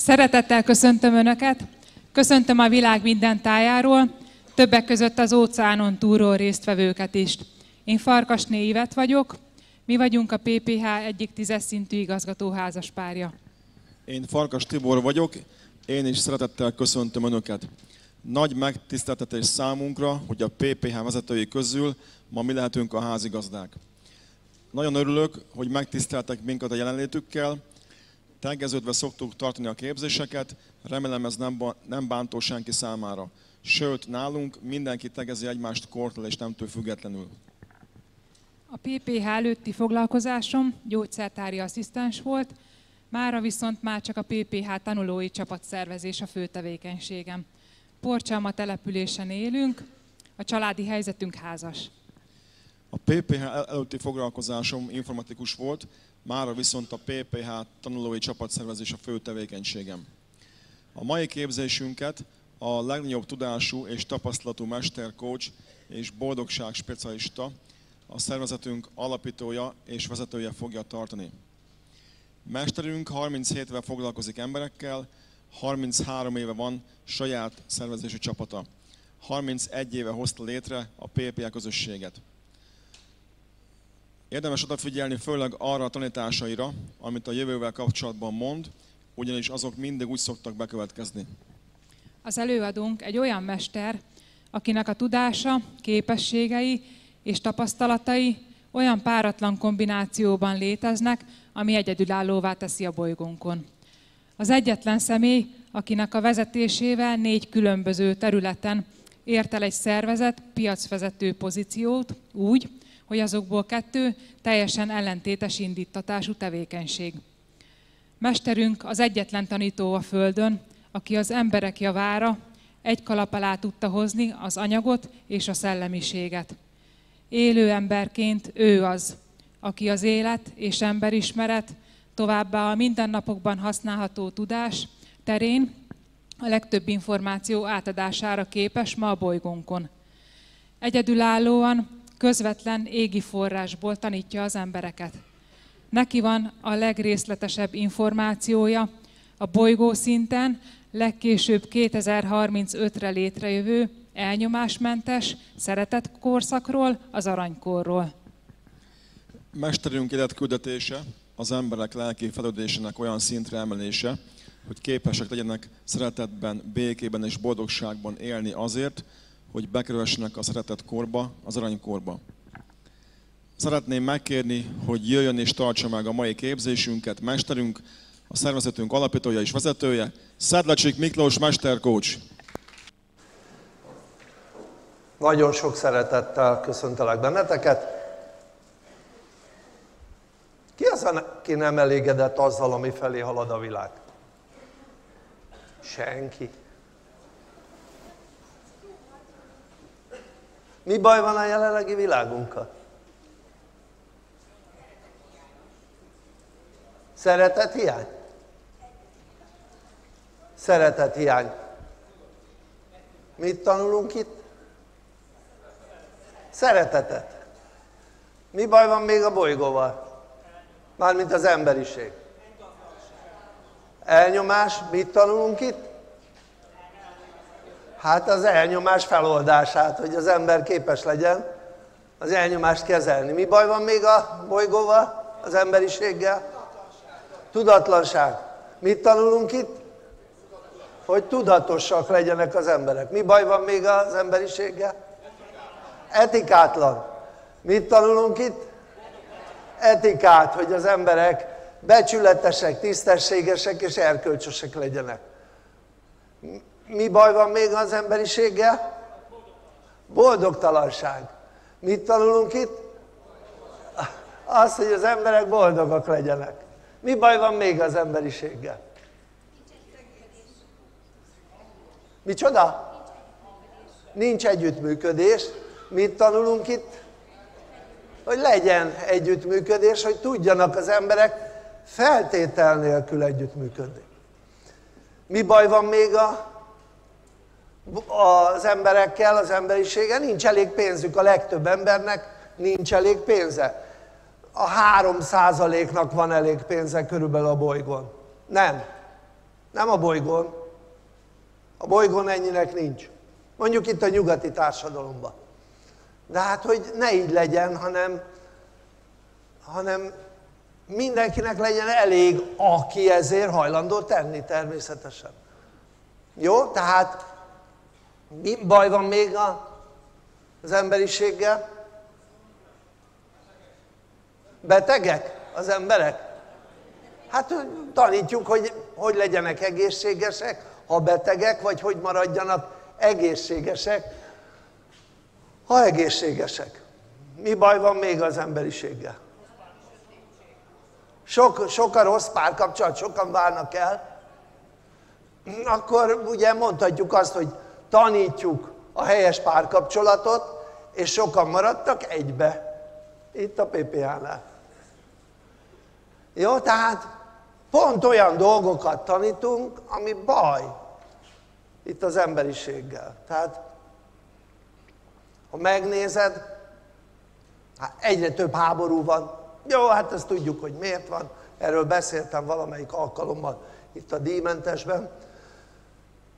Szeretettel köszöntöm Önöket, köszöntöm a világ minden tájáról, többek között az óceánon túlról résztvevőket is. Én Farkasné Ivett vagyok, mi vagyunk a PPH egyik 10-es szintű igazgatóházas párja. Én Farkas Tibor vagyok, én is szeretettel köszöntöm Önöket. Nagy megtiszteltetés számunkra, hogy a PPH vezetői közül ma mi lehetünk a házigazdák. Nagyon örülök, hogy megtiszteltek minket a jelenlétükkel. Tegeződve szoktuk tartani a képzéseket, remélem ez nem bántó senki számára. Sőt, nálunk mindenki tegezi egymást kortól és nemtől függetlenül. A PPH előtti foglalkozásom gyógyszertári asszisztens volt, mára viszont már csak a PPH tanulói csapatszervezés a fő tevékenységem. Porcsalma településen élünk, a családi helyzetünk házas. A PPH előtti foglalkozásom informatikus volt, mára viszont a PPH tanulói csapatszervezés a fő tevékenységem. A mai képzésünket a legnagyobb tudású és tapasztalatú mesterkócs és boldogság specialista, a szervezetünk alapítója és vezetője fogja tartani. Mesterünk 37 éve foglalkozik emberekkel, 33 éve van saját szervezési csapata. 31 éve hozta létre a PPH közösséget. Érdemes odafigyelni főleg arra a tanításaira, amit a jövővel kapcsolatban mond, ugyanis azok mindig úgy szoktak bekövetkezni. Az előadónk egy olyan mester, akinek a tudása, képességei és tapasztalatai olyan páratlan kombinációban léteznek, ami egyedülállóvá teszi a bolygónkon. Az egyetlen személy, akinek a vezetésével 4 különböző területen ért el egy szervezet piacvezető pozíciót úgy, hogy azokból 2 teljesen ellentétes indítatású tevékenység. Mesterünk az egyetlen tanító a Földön, aki az emberek javára egy kalap alá tudta hozni az anyagot és a szellemiséget. Élő emberként ő az, aki az élet és emberismeret, továbbá a mindennapokban használható tudás terén a legtöbb információ átadására képes ma a bolygónkon. Egyedülállóan, közvetlen égi forrásból tanítja az embereket. Neki van a legrészletesebb információja a bolygó szinten, legkésőbb 2035-re létrejövő elnyomásmentes, szeretett korszakról, az aranykorról. Mesterünk életküldetése az emberek lelki fejlődésének olyan szintre emelése, hogy képesek legyenek szeretetben, békében és boldogságban élni azért, hogy bekerülhessenek a szeretett korba, az aranykorba. Szeretném megkérni, hogy jöjjön és tartsa meg a mai képzésünket mesterünk, a szervezetünk alapítója és vezetője, Szedlacsik Miklós mesterkócs. Nagyon sok szeretettel köszöntelek benneteket. Ki az, aki nem elégedett azzal, ami felé halad a világ? Senki. Mi baj van a jelenlegi világunkkal? Szeretethiány? Szeretethiány. Mit tanulunk itt? Szeretetet. Mi baj van még a bolygóval? Mármint az emberiség. Elnyomás. Mit tanulunk itt? Hát az elnyomás feloldását, hogy az ember képes legyen az elnyomást kezelni. Mi baj van még a bolygóval, az emberiséggel? Tudatlanság. Mit tanulunk itt? Hogy tudatosak legyenek az emberek. Mi baj van még az emberiséggel? Etikátlan. Mit tanulunk itt? Etikát, hogy az emberek becsületesek, tisztességesek és erkölcsösek legyenek. Mi baj van még az emberiséggel? Boldogtalanság. Mit tanulunk itt? Az, hogy az emberek boldogak legyenek. Mi baj van még az emberiséggel? Micsoda? Nincs együttműködés. Mit tanulunk itt? Hogy legyen együttműködés, hogy tudjanak az emberek feltétel nélkül együttműködni. Mi baj van még az emberekkel, az emberiséggel? Nincs elég pénzük, a legtöbb embernek nincs elég pénze. A 3%-nak van elég pénze körülbelül a bolygón. Nem. Nem a bolygón. A bolygón ennyinek nincs. Mondjuk itt a nyugati társadalomban. De hát, hogy ne így legyen, hanem mindenkinek legyen elég, aki ezért hajlandó tenni természetesen. Jó? Tehát mi baj van még az emberiséggel? Betegek az emberek? Hát tanítjuk, hogy legyenek egészségesek, ha betegek, vagy hogy maradjanak egészségesek, ha egészségesek. Mi baj van még az emberiséggel? Sok a rossz párkapcsolat, sokan válnak el. Akkor ugye mondhatjuk azt, hogy tanítjuk a helyes párkapcsolatot, és sokan maradtak egybe. Itt a PPH-nál. Jó, tehát pont olyan dolgokat tanítunk, ami baj itt az emberiséggel. Tehát, ha megnézed, hát egyre több háború van. Jó, hát ezt tudjuk, hogy miért van. Erről beszéltem valamelyik alkalommal itt a díjmentesben.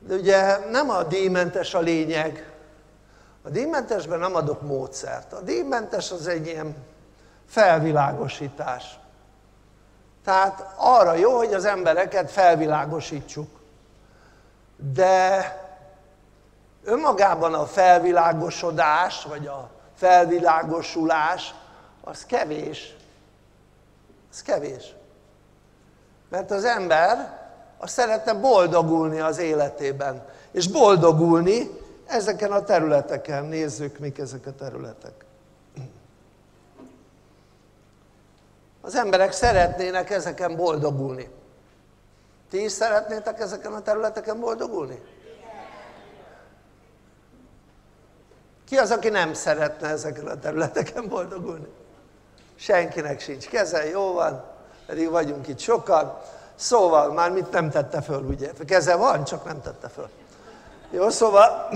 De ugye nem a díjmentes a lényeg. A díjmentesben nem adok módszert. A díjmentes az egy ilyen felvilágosítás. Tehát arra jó, hogy az embereket felvilágosítsuk. De önmagában a felvilágosodás, vagy a felvilágosulás, az kevés. Az kevés. Mert az ember azt szeretne boldogulni az életében. És boldogulni ezeken a területeken. Nézzük, mik ezek a területek. Az emberek szeretnének ezeken boldogulni. Ti is szeretnétek ezeken a területeken boldogulni? Ki az, aki nem szeretne ezeken a területeken boldogulni? Senkinek sincs keze, jó van, pedig vagyunk itt sokan. Szóval, már mit nem tette föl, ugye? Keze van, csak nem tette föl. Jó, szóval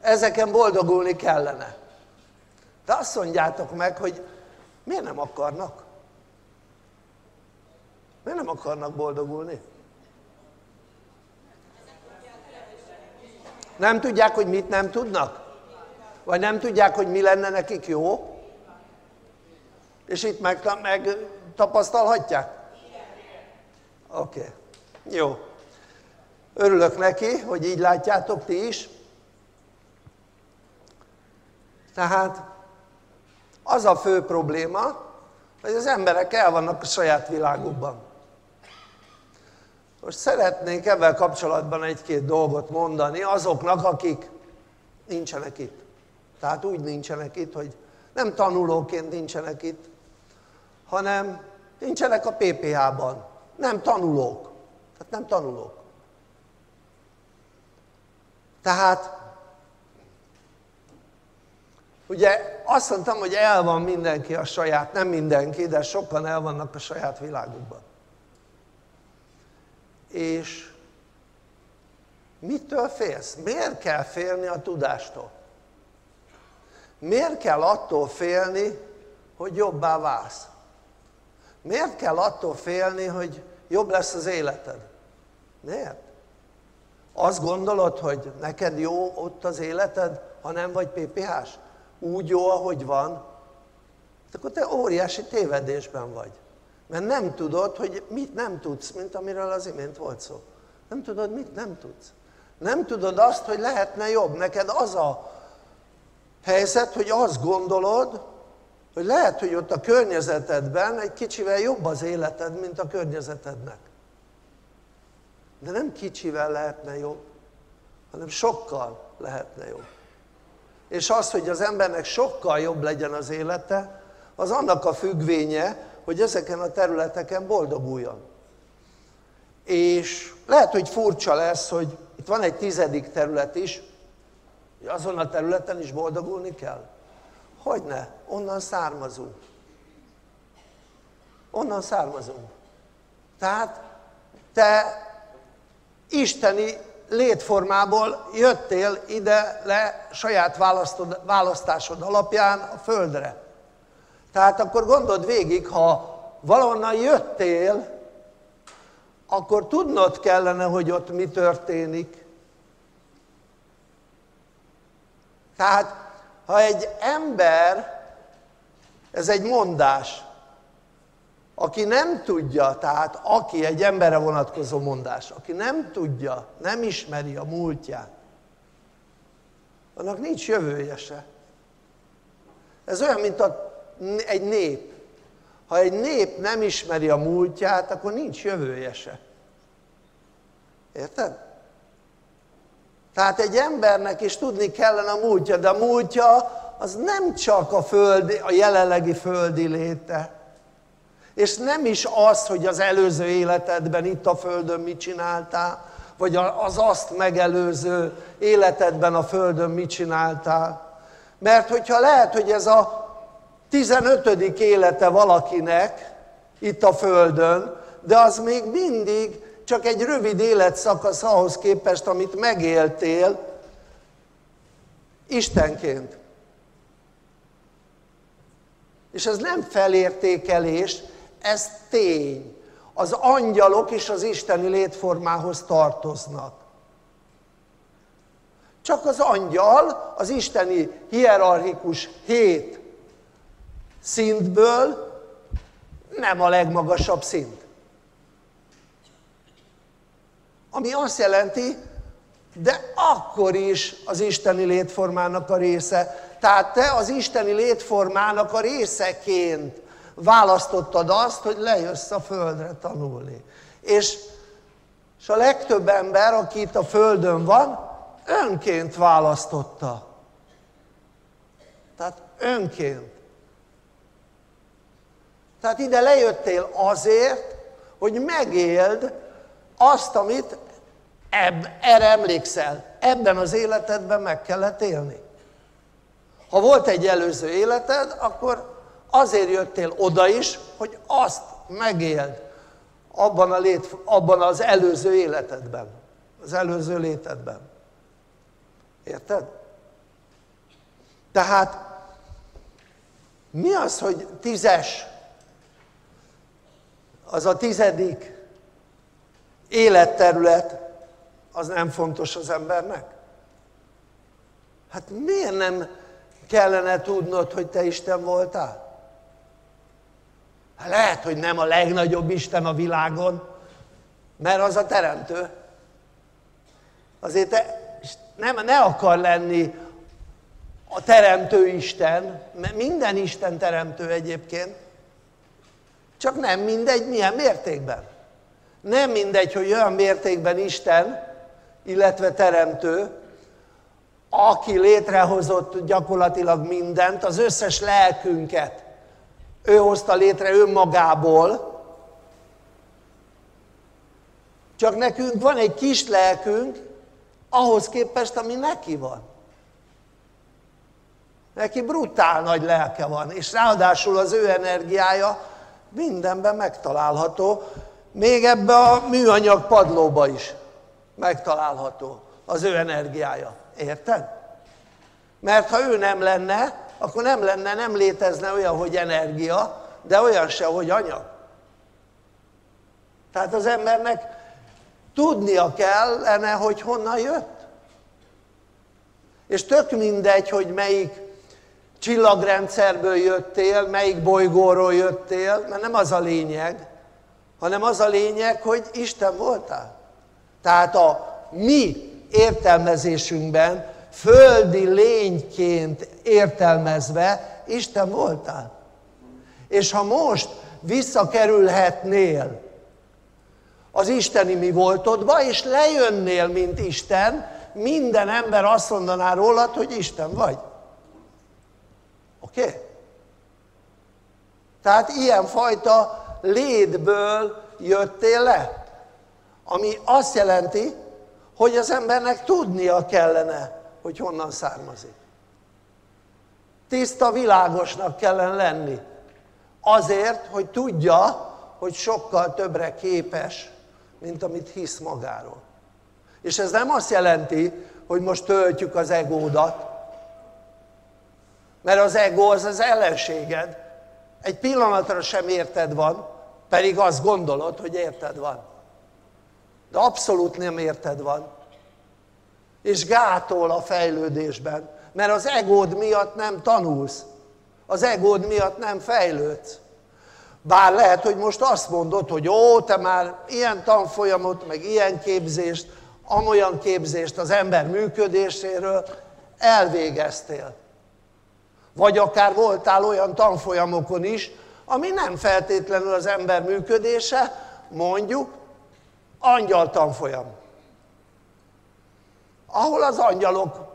ezeken boldogulni kellene. De azt mondjátok meg, hogy miért nem akarnak? Miért nem akarnak boldogulni? Nem tudják, hogy mit nem tudnak? Vagy nem tudják, hogy mi lenne nekik jó? És itt megtapasztalhatják? Oké. Okay. Jó. Örülök neki, hogy így látjátok ti is. Tehát az a fő probléma, hogy az emberek el vannak a saját világukban. Most szeretnék ebben kapcsolatban egy-két dolgot mondani azoknak, akik nincsenek itt. Tehát úgy nincsenek itt, hogy nem tanulóként nincsenek itt, hanem nincsenek a PPH-ban. Nem tanulók. Tehát nem tanulók. Tehát ugye azt mondtam, hogy el van mindenki a saját, nem mindenki, de sokan el vannak a saját világukban. És mitől félsz? Miért kell félni a tudástól? Miért kell attól félni, hogy jobbá válsz? Miért kell attól félni, hogy jobb lesz az életed? Miért? Azt gondolod, hogy neked jó ott az életed, ha nem vagy PPH-s? Úgy jó, ahogy van, akkor te óriási tévedésben vagy. Mert nem tudod, hogy mit nem tudsz, mint amiről az imént volt szó. Nem tudod, mit nem tudsz. Nem tudod azt, hogy lehetne jobb. Neked az a helyzet, hogy azt gondolod, hogy lehet, hogy ott a környezetedben egy kicsivel jobb az életed, mint a környezetednek. De nem kicsivel lehetne jobb, hanem sokkal lehetne jobb. És az, hogy az embernek sokkal jobb legyen az élete, az annak a függvénye, hogy ezeken a területeken boldoguljon. És lehet, hogy furcsa lesz, hogy itt van egy 10. terület is, hogy azon a területen is boldogulni kell. Hogyne, onnan származunk. Onnan származunk. Tehát te isteni létformából jöttél ide le saját választásod alapján a Földre. Tehát akkor gondold végig, ha valahonnan jöttél, akkor tudnod kellene, hogy ott mi történik. Tehát, ha egy ember, ez egy mondás, aki nem tudja, tehát aki egy emberre vonatkozó mondás, aki nem tudja, nem ismeri a múltját, annak nincs jövője se. Ez olyan, mint egy nép. Ha egy nép nem ismeri a múltját, akkor nincs jövője se. Érted? Tehát egy embernek is tudni kellene a múltja, de a múltja az nem csak a jelenlegi földi léte. És nem is az, hogy az előző életedben itt a Földön mit csináltál, vagy az azt megelőző életedben a Földön mit csináltál. Mert hogyha lehet, hogy ez a 15. élete valakinek itt a Földön, de az még mindig csak egy rövid életszakasz ahhoz képest, amit megéltél Istenként. És ez nem felértékelés, ez tény. Az angyalok is az isteni létformához tartoznak. Csak az angyal az isteni hierarchikus 7 szintből nem a legmagasabb szint. Ami azt jelenti, de akkor is az isteni létformának a része. Tehát te az isteni létformának a részeként választottad azt, hogy lejössz a Földre tanulni. És a legtöbb ember, aki itt a Földön van, önként választotta. Tehát önként. Tehát ide lejöttél azért, hogy megéld azt, amit erre emlékszel. Ebben az életedben meg kellett élni. Ha volt egy előző életed, akkor azért jöttél oda is, hogy azt megéld abban az előző életedben, az előző létedben. Érted? Tehát mi az, hogy 10-es, az a 10. életterület, az nem fontos az embernek? Hát miért nem kellene tudnod, hogy te Isten voltál? Hát lehet, hogy nem a legnagyobb Isten a világon, mert az a teremtő. Azért te ne akar lenni a teremtő Isten, mert minden Isten teremtő egyébként, csak nem mindegy milyen mértékben. Nem mindegy, hogy olyan mértékben Isten, illetve teremtő, aki létrehozott gyakorlatilag mindent, az összes lelkünket. Ő hozta létre önmagából. Csak nekünk van egy kis lelkünk, ahhoz képest, ami neki van. Neki brutál nagy lelke van, és ráadásul az ő energiája mindenben megtalálható, még ebbe a műanyag padlóba is megtalálható az ő energiája. Érted? Mert ha ő nem lenne, akkor nem létezne olyan, hogy energia, de olyan se, hogy anyag. Tehát az embernek tudnia kellene, hogy honnan jött. És tök mindegy, hogy melyik csillagrendszerből jöttél, melyik bolygóról jöttél, mert nem az a lényeg, hanem az a lényeg, hogy Isten voltál. Tehát a mi értelmezésünkben, földi lényként értelmezve Isten voltál. És ha most visszakerülhetnél az isteni mi voltodba, és lejönnél, mint Isten, minden ember azt mondaná rólad, hogy Isten vagy. Oké? Tehát ilyenfajta létből jöttél le, ami azt jelenti, hogy az embernek tudnia kellene, hogy honnan származik. Tiszta, világosnak kellene lenni. Azért, hogy tudja, hogy sokkal többre képes, mint amit hisz magáról. És ez nem azt jelenti, hogy most töltjük az egódat, mert az egó az az ellenséged. Egy pillanatra sem érted van, pedig azt gondolod, hogy érted van. De abszolút nem érted van. És gátol a fejlődésben, mert az egód miatt nem tanulsz. Az egód miatt nem fejlődsz. Bár lehet, hogy most azt mondod, hogy ó, te már ilyen tanfolyamot, meg ilyen képzést, amolyan képzést az ember működéséről elvégeztél. Vagy akár voltál olyan tanfolyamokon is, ami nem feltétlenül az ember működése, mondjuk angyal tanfolyam. Ahol az angyalok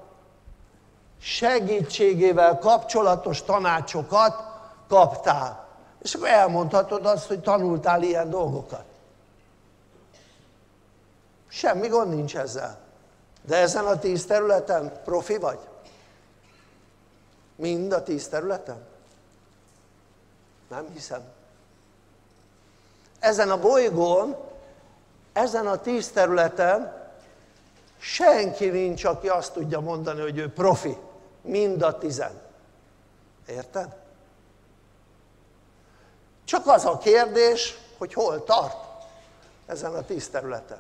segítségével kapcsolatos tanácsokat kaptál. És akkor elmondhatod azt, hogy tanultál ilyen dolgokat. Semmi gond nincs ezzel. De ezen a 10 területen profi vagy? Mind a 10 területen? Nem hiszem. Ezen a bolygón, ezen a 10 területen senki nincs, aki azt tudja mondani, hogy ő profi. Mind a 10-en. Érted? Csak az a kérdés, hogy hol tart ezen a 10 területen.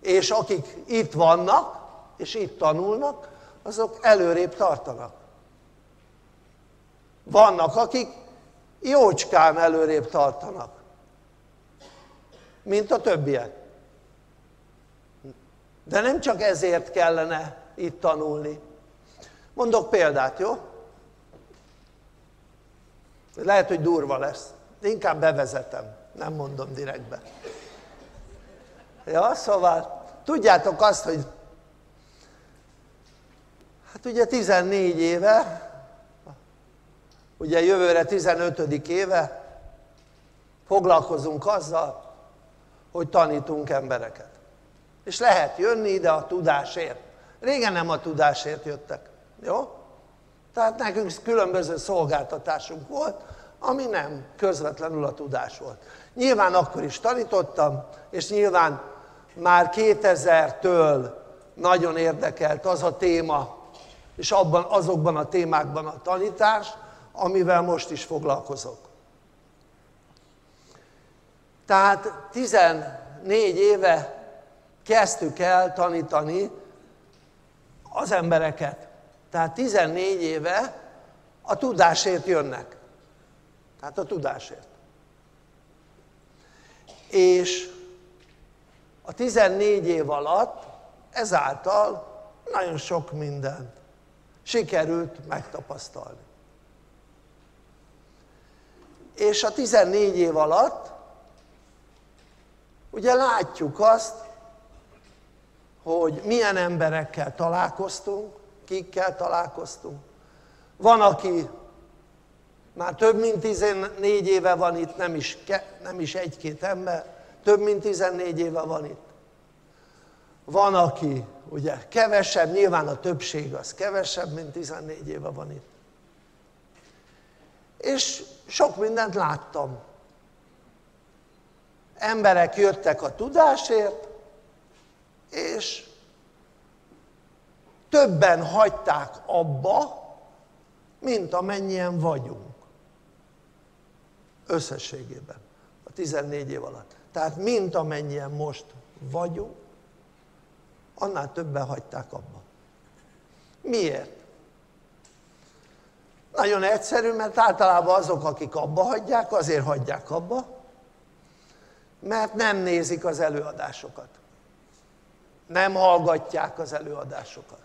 És akik itt vannak, és itt tanulnak, azok előrébb tartanak. Vannak, akik jócskán előrébb tartanak, mint a többiek. De nem csak ezért kellene itt tanulni. Mondok példát, jó? Lehet, hogy durva lesz. Inkább bevezetem, nem mondom direktbe. Ja, szóval tudjátok azt, hogy hát ugye 14 éve, ugye jövőre 15. éve foglalkozunk azzal, hogy tanítunk embereket. És lehet jönni ide a tudásért. Régen nem a tudásért jöttek, jó? Tehát nekünk különböző szolgáltatásunk volt, ami nem közvetlenül a tudás volt. Nyilván akkor is tanítottam, és nyilván már 2000-től nagyon érdekelt az a téma, és azokban a témákban a tanítás, amivel most is foglalkozok. Tehát 14 éve kezdtük el tanítani az embereket. Tehát 14 éve a tudásért jönnek. Tehát a tudásért. És a 14 év alatt ezáltal nagyon sok mindent sikerült megtapasztalni. És a 14 év alatt ugye látjuk azt, hogy milyen emberekkel találkoztunk, kikkel találkoztunk. Van, aki már több mint 14 éve van itt, nem is egy-két ember, több mint 14 éve van itt. Van, aki ugye kevesebb, nyilván a többség az kevesebb, mint 14 éve van itt. És sok mindent láttam. Emberek jöttek a tudásért, és többen hagyták abba, mint amennyien vagyunk. Összességében. A 14 év alatt. Tehát mint amennyien most vagyunk, annál többen hagyták abba. Miért? Nagyon egyszerű, mert általában azok, akik abba hagyják, azért hagyják abba, mert nem nézik az előadásokat. Nem hallgatják az előadásokat.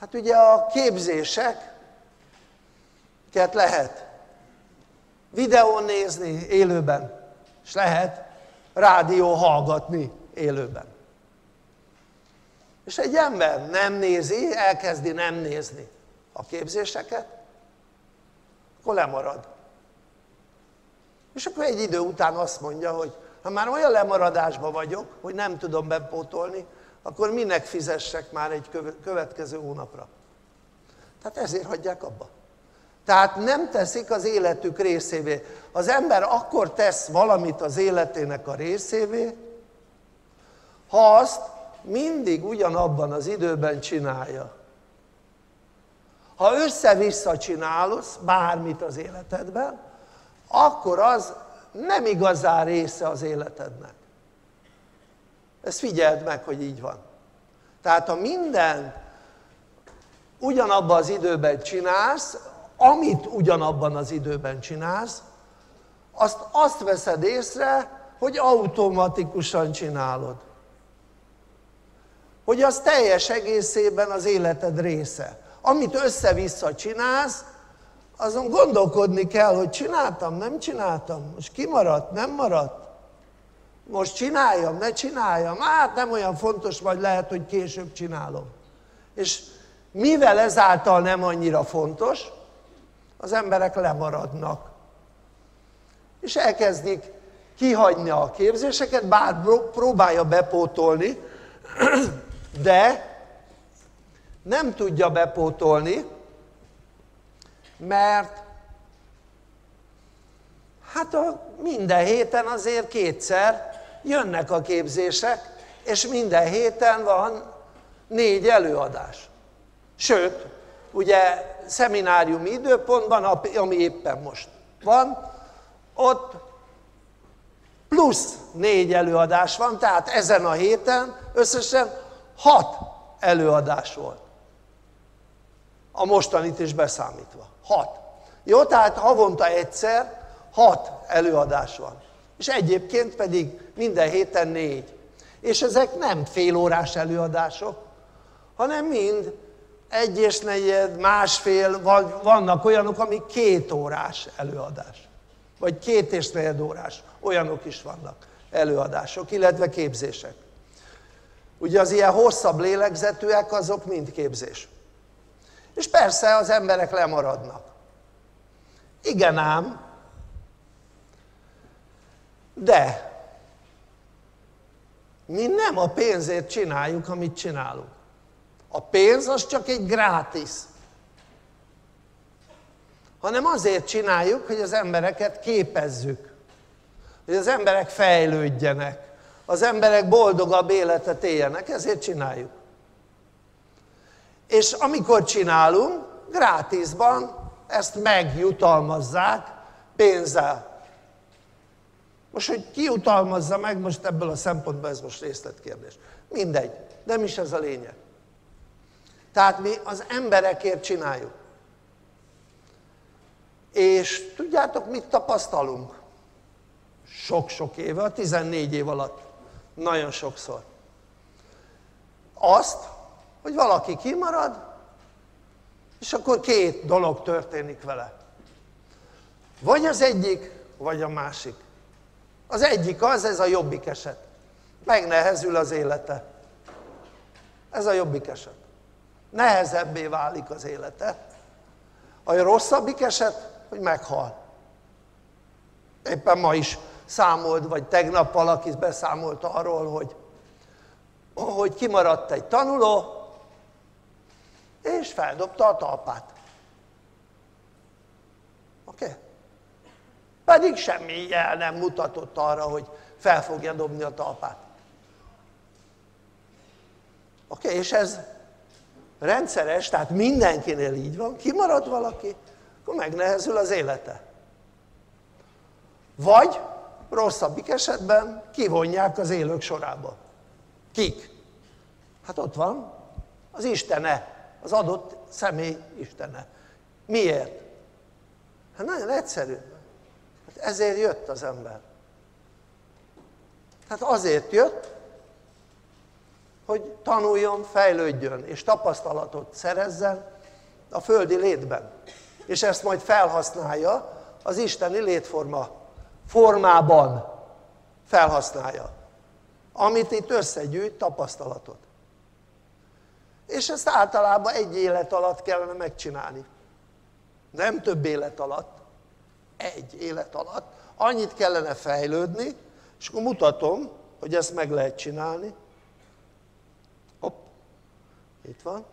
Hát ugye a képzéseket lehet videón nézni élőben, és lehet rádió hallgatni élőben. És egy ember nem nézi, elkezdi nem nézni a képzéseket, akkor lemarad. És akkor egy idő után azt mondja, hogy ha már olyan lemaradásban vagyok, hogy nem tudom bepótolni, akkor minek fizessek már egy következő hónapra. Tehát ezért hagyják abba. Tehát nem teszik az életük részévé. Az ember akkor tesz valamit az életének a részévé, ha azt mindig ugyanabban az időben csinálja. Ha össze-vissza csinálsz bármit az életedben, akkor az nem igazán része az életednek. Ezt figyeld meg, hogy így van. Tehát ha mindent ugyanabban az időben csinálsz, amit ugyanabban az időben csinálsz, azt veszed észre, hogy automatikusan csinálod. Hogy az teljes egészében az életed része. Amit össze-vissza csinálsz, azon gondolkodni kell, hogy csináltam, nem csináltam, most kimaradt, nem maradt, most csináljam, ne csináljam, hát nem olyan fontos, vagy lehet, hogy később csinálom. És mivel ezáltal nem annyira fontos, az emberek lemaradnak. És elkezdik kihagyni a képzéseket, bár próbálja bepótolni, de nem tudja bepótolni, mert hát minden héten azért kétszer jönnek a képzések, és minden héten van 4 előadás. Sőt, ugye szemináriumi időpontban, ami éppen most van, ott plusz 4 előadás van, tehát ezen a héten összesen 6 előadás volt. A mostanit is beszámítva. 6. Jó, tehát havonta egyszer 6 előadás van. És egyébként pedig minden héten 4. És ezek nem félórás előadások, hanem mind 1,25, másfél, vagy vannak olyanok, amik 2 órás előadás. Vagy 2,25 órás, olyanok is vannak előadások, illetve képzések. Ugye az ilyen hosszabb lélegzetűek, azok mind képzés. És persze az emberek lemaradnak. Igen ám, de mi nem a pénzért csináljuk, amit csinálunk. A pénz az csak egy grátis, hanem azért csináljuk, hogy az embereket képezzük, hogy az emberek fejlődjenek, az emberek boldogabb életet éljenek, ezért csináljuk. És amikor csinálunk, grátisban ezt megjutalmazzák pénzzel. Most, hogy ki jutalmazza meg, most ebből a szempontból ez most részletkérdés. Mindegy, nem is ez a lényeg. Tehát mi az emberekért csináljuk. És tudjátok, mit tapasztalunk? Sok-sok éve, a 14 év alatt. Nagyon sokszor. Azt, hogy valaki kimarad, és akkor 2 dolog történik vele. Vagy az egyik, vagy a másik. Az egyik az, ez a jobbik eset. Megnehezül az élete. Ez a jobbik eset. Nehezebbé válik az élete. A rosszabbik eset, hogy meghal. Éppen ma is számolt, vagy tegnap valaki beszámolt arról, hogy kimaradt egy tanuló, és feldobta a talpát. Oké? Pedig semmi jel nem mutatott arra, hogy fel fogja dobni a talpát. Oké, és ez rendszeres, tehát mindenkinél így van, kimarad valaki, akkor megnehezül az élete. Vagy rosszabbik esetben kivonják az élők sorába. Kik? Hát ott van az Istene, az adott személy Istene. Miért? Hát nagyon egyszerű. Hát ezért jött az ember. Hát azért jött, hogy tanuljon, fejlődjön és tapasztalatot szerezzen a földi létben. És ezt majd felhasználja az isteni létforma formában felhasználja. Amit itt összegyűjt, tapasztalatot. És ezt általában egy élet alatt kellene megcsinálni. Nem több élet alatt, egy élet alatt. Annyit kellene fejlődni, és akkor mutatom, hogy ezt meg lehet csinálni. Itt van.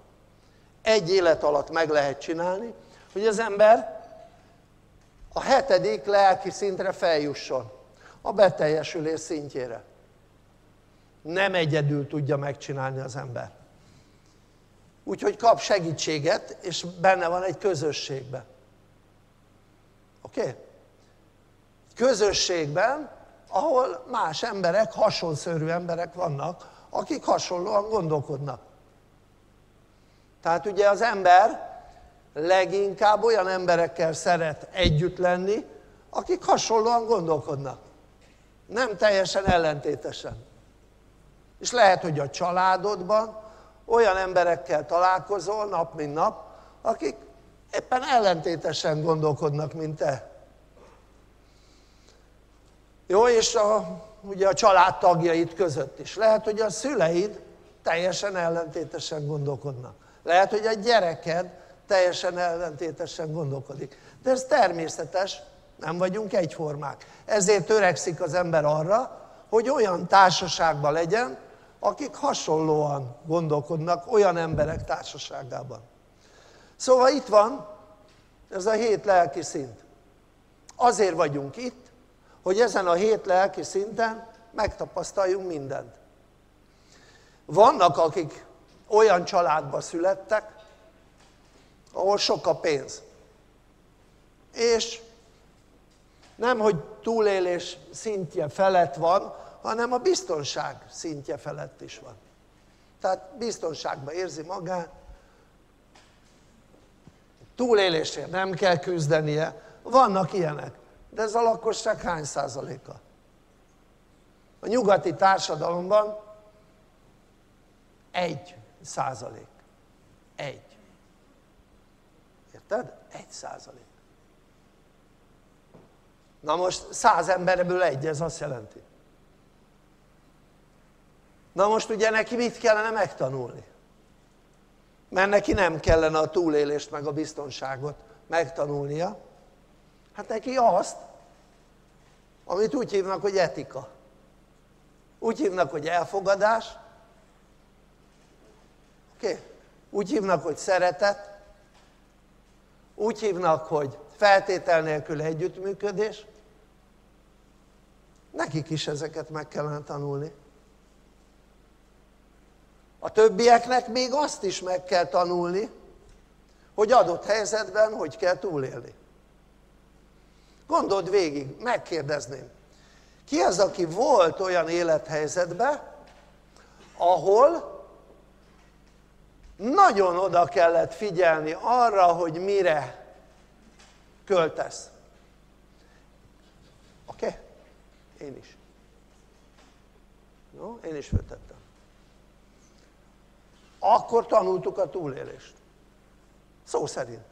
Egy élet alatt meg lehet csinálni, hogy az ember a 7. lelki szintre feljusson, a beteljesülés szintjére. Nem egyedül tudja megcsinálni az ember. Úgyhogy kap segítséget, és benne van egy közösségbe. Oké? közösségben, ahol más emberek, hasonszörű emberek vannak, akik hasonlóan gondolkodnak. Tehát ugye az ember leginkább olyan emberekkel szeret együtt lenni, akik hasonlóan gondolkodnak. Nem teljesen ellentétesen. És lehet, hogy a családodban olyan emberekkel találkozol nap mint nap, akik éppen ellentétesen gondolkodnak, mint te. Jó, és ugye a családtagjait között is. Lehet, hogy a szüleid teljesen ellentétesen gondolkodnak. Lehet, hogy a gyereked teljesen ellentétesen gondolkodik. De ez természetes, nem vagyunk egyformák. Ezért törekszik az ember arra, hogy olyan társaságban legyen, akik hasonlóan gondolkodnak, olyan emberek társaságában. Szóval itt van ez a 7 lelki szint. Azért vagyunk itt, hogy ezen a 7 lelki szinten megtapasztaljunk mindent. Vannak, akik olyan családba születtek, ahol sok a pénz. És nem, hogy túlélés szintje felett van, hanem a biztonság szintje felett is van. Tehát biztonságban érzi magát, túlélésért nem kell küzdenie, vannak ilyenek. De ez a lakosság hány százaléka? A nyugati társadalomban 1%. Egy. Érted? 1%. Na most 100 emberből 1, ez azt jelenti. Na most ugye neki mit kellene megtanulni? Mert neki nem kellene a túlélést meg a biztonságot megtanulnia. Hát neki azt, amit úgy hívnak, hogy etika. Úgy hívnak, hogy elfogadás. Oké? Úgy hívnak, hogy szeretet. Úgy hívnak, hogy feltétel nélkül együttműködés. Nekik is ezeket meg kellene tanulni. A többieknek még azt is meg kell tanulni, hogy adott helyzetben hogy kell túlélni. Gondold végig, megkérdezném, ki az, aki volt olyan élethelyzetben, ahol nagyon oda kellett figyelni arra, hogy mire költesz. Oké? Én is. No, én is föltettem. Akkor tanultuk a túlélést. Szó szerint.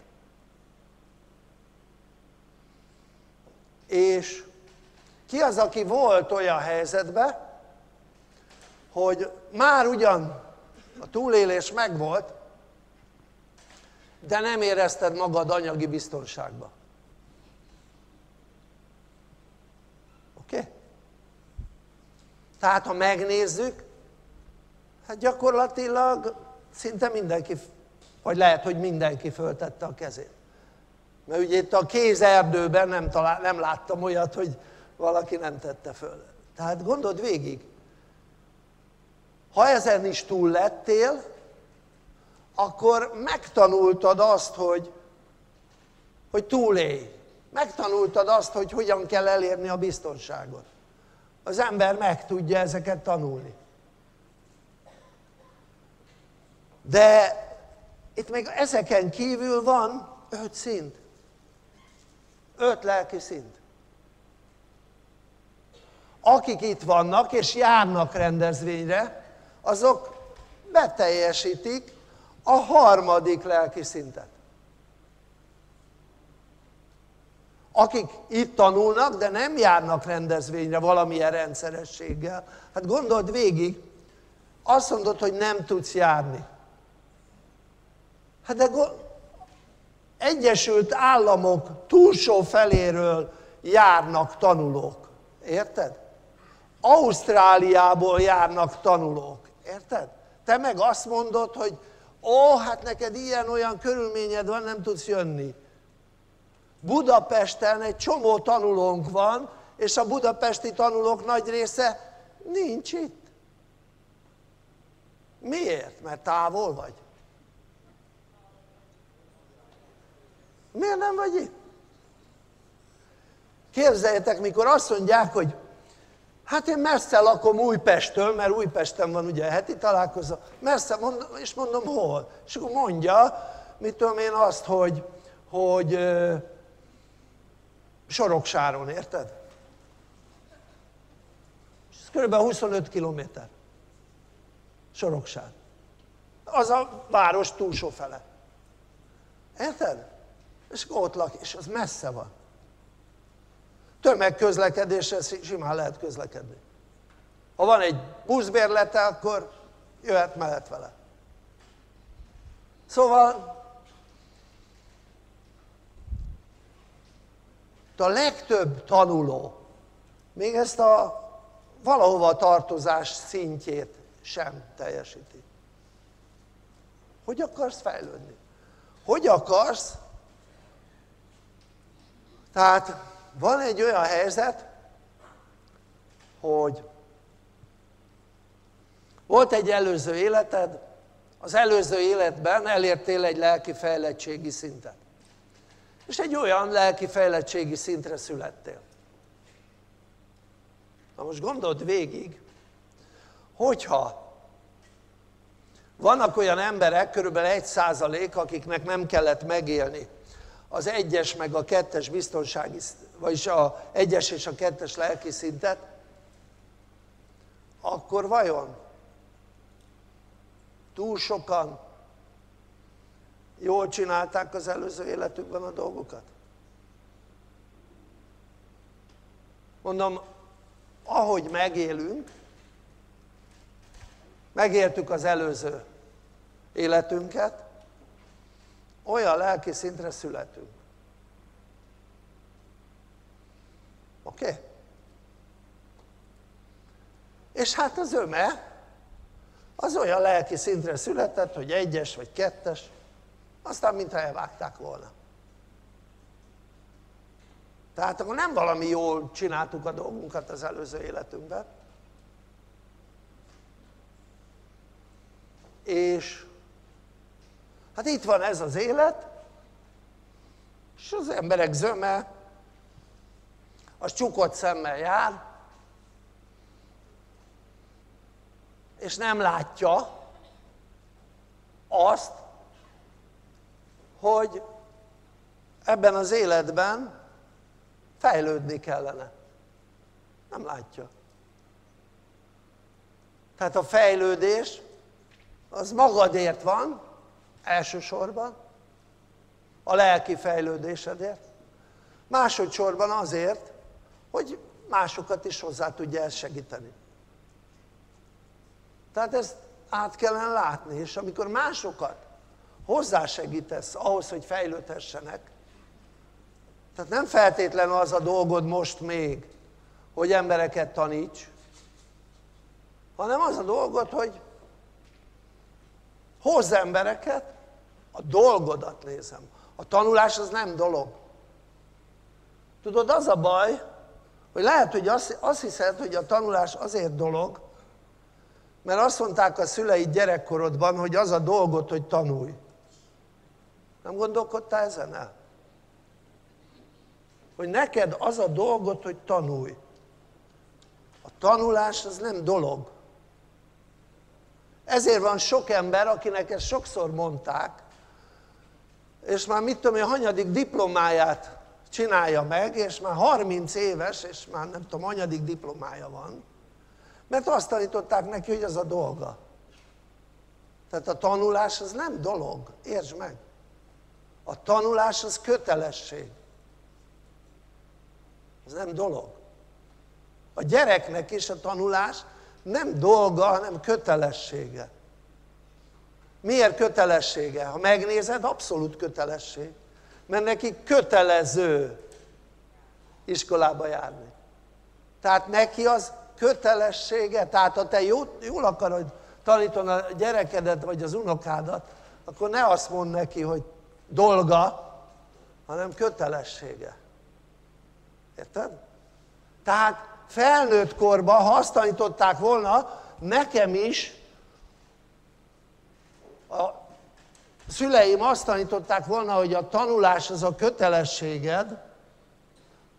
És ki az, aki volt olyan helyzetben, hogy már ugyan a túlélés megvolt, de nem érezted magad anyagi biztonságban. Oké? Tehát ha megnézzük, hát gyakorlatilag szinte mindenki, vagy lehet, hogy mindenki föltette a kezét. Mert ugye itt a kézerdőben nem láttam olyat, hogy valaki nem tette föl. Tehát gondold végig, ha ezen is túl lettél, akkor megtanultad azt, hogy túlélj. Megtanultad azt, hogy hogyan kell elérni a biztonságot. Az ember meg tudja ezeket tanulni. De itt még ezeken kívül van 5 szint. 5 lelki szint. Akik itt vannak és járnak rendezvényre, azok beteljesítik a 3. lelki szintet. Akik itt tanulnak, de nem járnak rendezvényre valamilyen rendszerességgel, hát gondold végig, azt mondod, hogy nem tudsz járni. Hát de Egyesült Államok túlsó feléről járnak tanulók. Érted? Ausztráliából járnak tanulók. Érted? Te meg azt mondod, hogy hát neked ilyen-olyan körülményed van, nem tudsz jönni. Budapesten egy csomó tanulónk van, és a budapesti tanulók nagy része nincs itt. Miért? Mert távol vagy. Miért nem vagy itt? Képzeljétek, mikor azt mondják, hogy hát én messze lakom Újpesttől, mert Újpesten van ugye heti találkozó, messze, és mondom hol? És akkor mondja, mit tudom én azt, hogy, Soroksáron, érted? És ez kb. 25 kilométer. Soroksár. Az a város túlsó fele. Érted? És ott lakik, és az messze van. Tömegközlekedésre simán lehet közlekedni. Ha van egy buszbérlete, akkor jöhet mellett vele. Szóval a legtöbb tanuló még ezt a valahova tartozás szintjét sem teljesíti. Hogy akarsz fejlődni? Hogy akarsz? Tehát van egy olyan helyzet, hogy volt egy előző életed, az előző életben elértél egy lelki fejlettségi szintet. És egy olyan lelki fejlettségi szintre születtél. Na most gondold végig, hogyha vannak olyan emberek, kb. 1%, akiknek nem kellett megélni az 1-es meg a 2-es biztonsági, vagyis a 1-es és a 2-es lelki szintet, akkor vajon túl sokan jól csinálták az előző életükben a dolgokat? Mondom, ahogy megélünk, megéltük az előző életünket, olyan lelki szintre születünk. Oké? Okay? És hát az öme az olyan lelki szintre született, hogy 1-es vagy 2-es, aztán mintha elvágták volna. Tehát akkor nem valami jól csináltuk a dolgunkat az előző életünkben. És hát itt van ez az élet, és az emberek zöme, az csukott szemmel jár, és nem látja azt, hogy ebben az életben fejlődni kellene. Nem látja. Tehát a fejlődés az magadért van, elsősorban, a lelki fejlődésedért, másodszorban azért, hogy másokat is hozzá tudja ezt segíteni. Tehát ezt át kellene látni, és amikor másokat hozzásegítesz ahhoz, hogy fejlődhessenek, tehát nem feltétlenül az a dolgod most még, hogy embereket taníts, hanem az a dolgod, hogy hozz embereket, a dolgodat nézem. A tanulás az nem dolog. Tudod, az a baj, hogy lehet, hogy azt hiszed, hogy a tanulás azért dolog, mert azt mondták a szüleid gyerekkorodban, hogy az a dolgot, hogy tanulj. Nem gondolkodtál ezen el? Hogy neked az a dolgot, hogy tanulj. A tanulás az nem dolog. Ezért van sok ember, akinek ezt sokszor mondták, és már mit tudom én, hanyadik diplomáját csinálja meg, és már 30 éves, és már nem tudom, hanyadik diplomája van, mert azt tanították neki, hogy az a dolga. Tehát a tanulás az nem dolog, értsd meg. A tanulás az kötelesség. Ez nem dolog. A gyereknek is a tanulás nem dolga, hanem kötelessége. Miért kötelessége? Ha megnézed, abszolút kötelesség. Mert neki kötelező iskolába járni. Tehát neki az kötelessége, tehát ha te jól akarod tanítani a gyerekedet vagy az unokádat, akkor ne azt mondd neki, hogy dolga, hanem kötelessége. Érted? Tehát felnőtt korban, ha azt tanították volna, nekem is a szüleim azt tanították volna, hogy a tanulás az a kötelességed,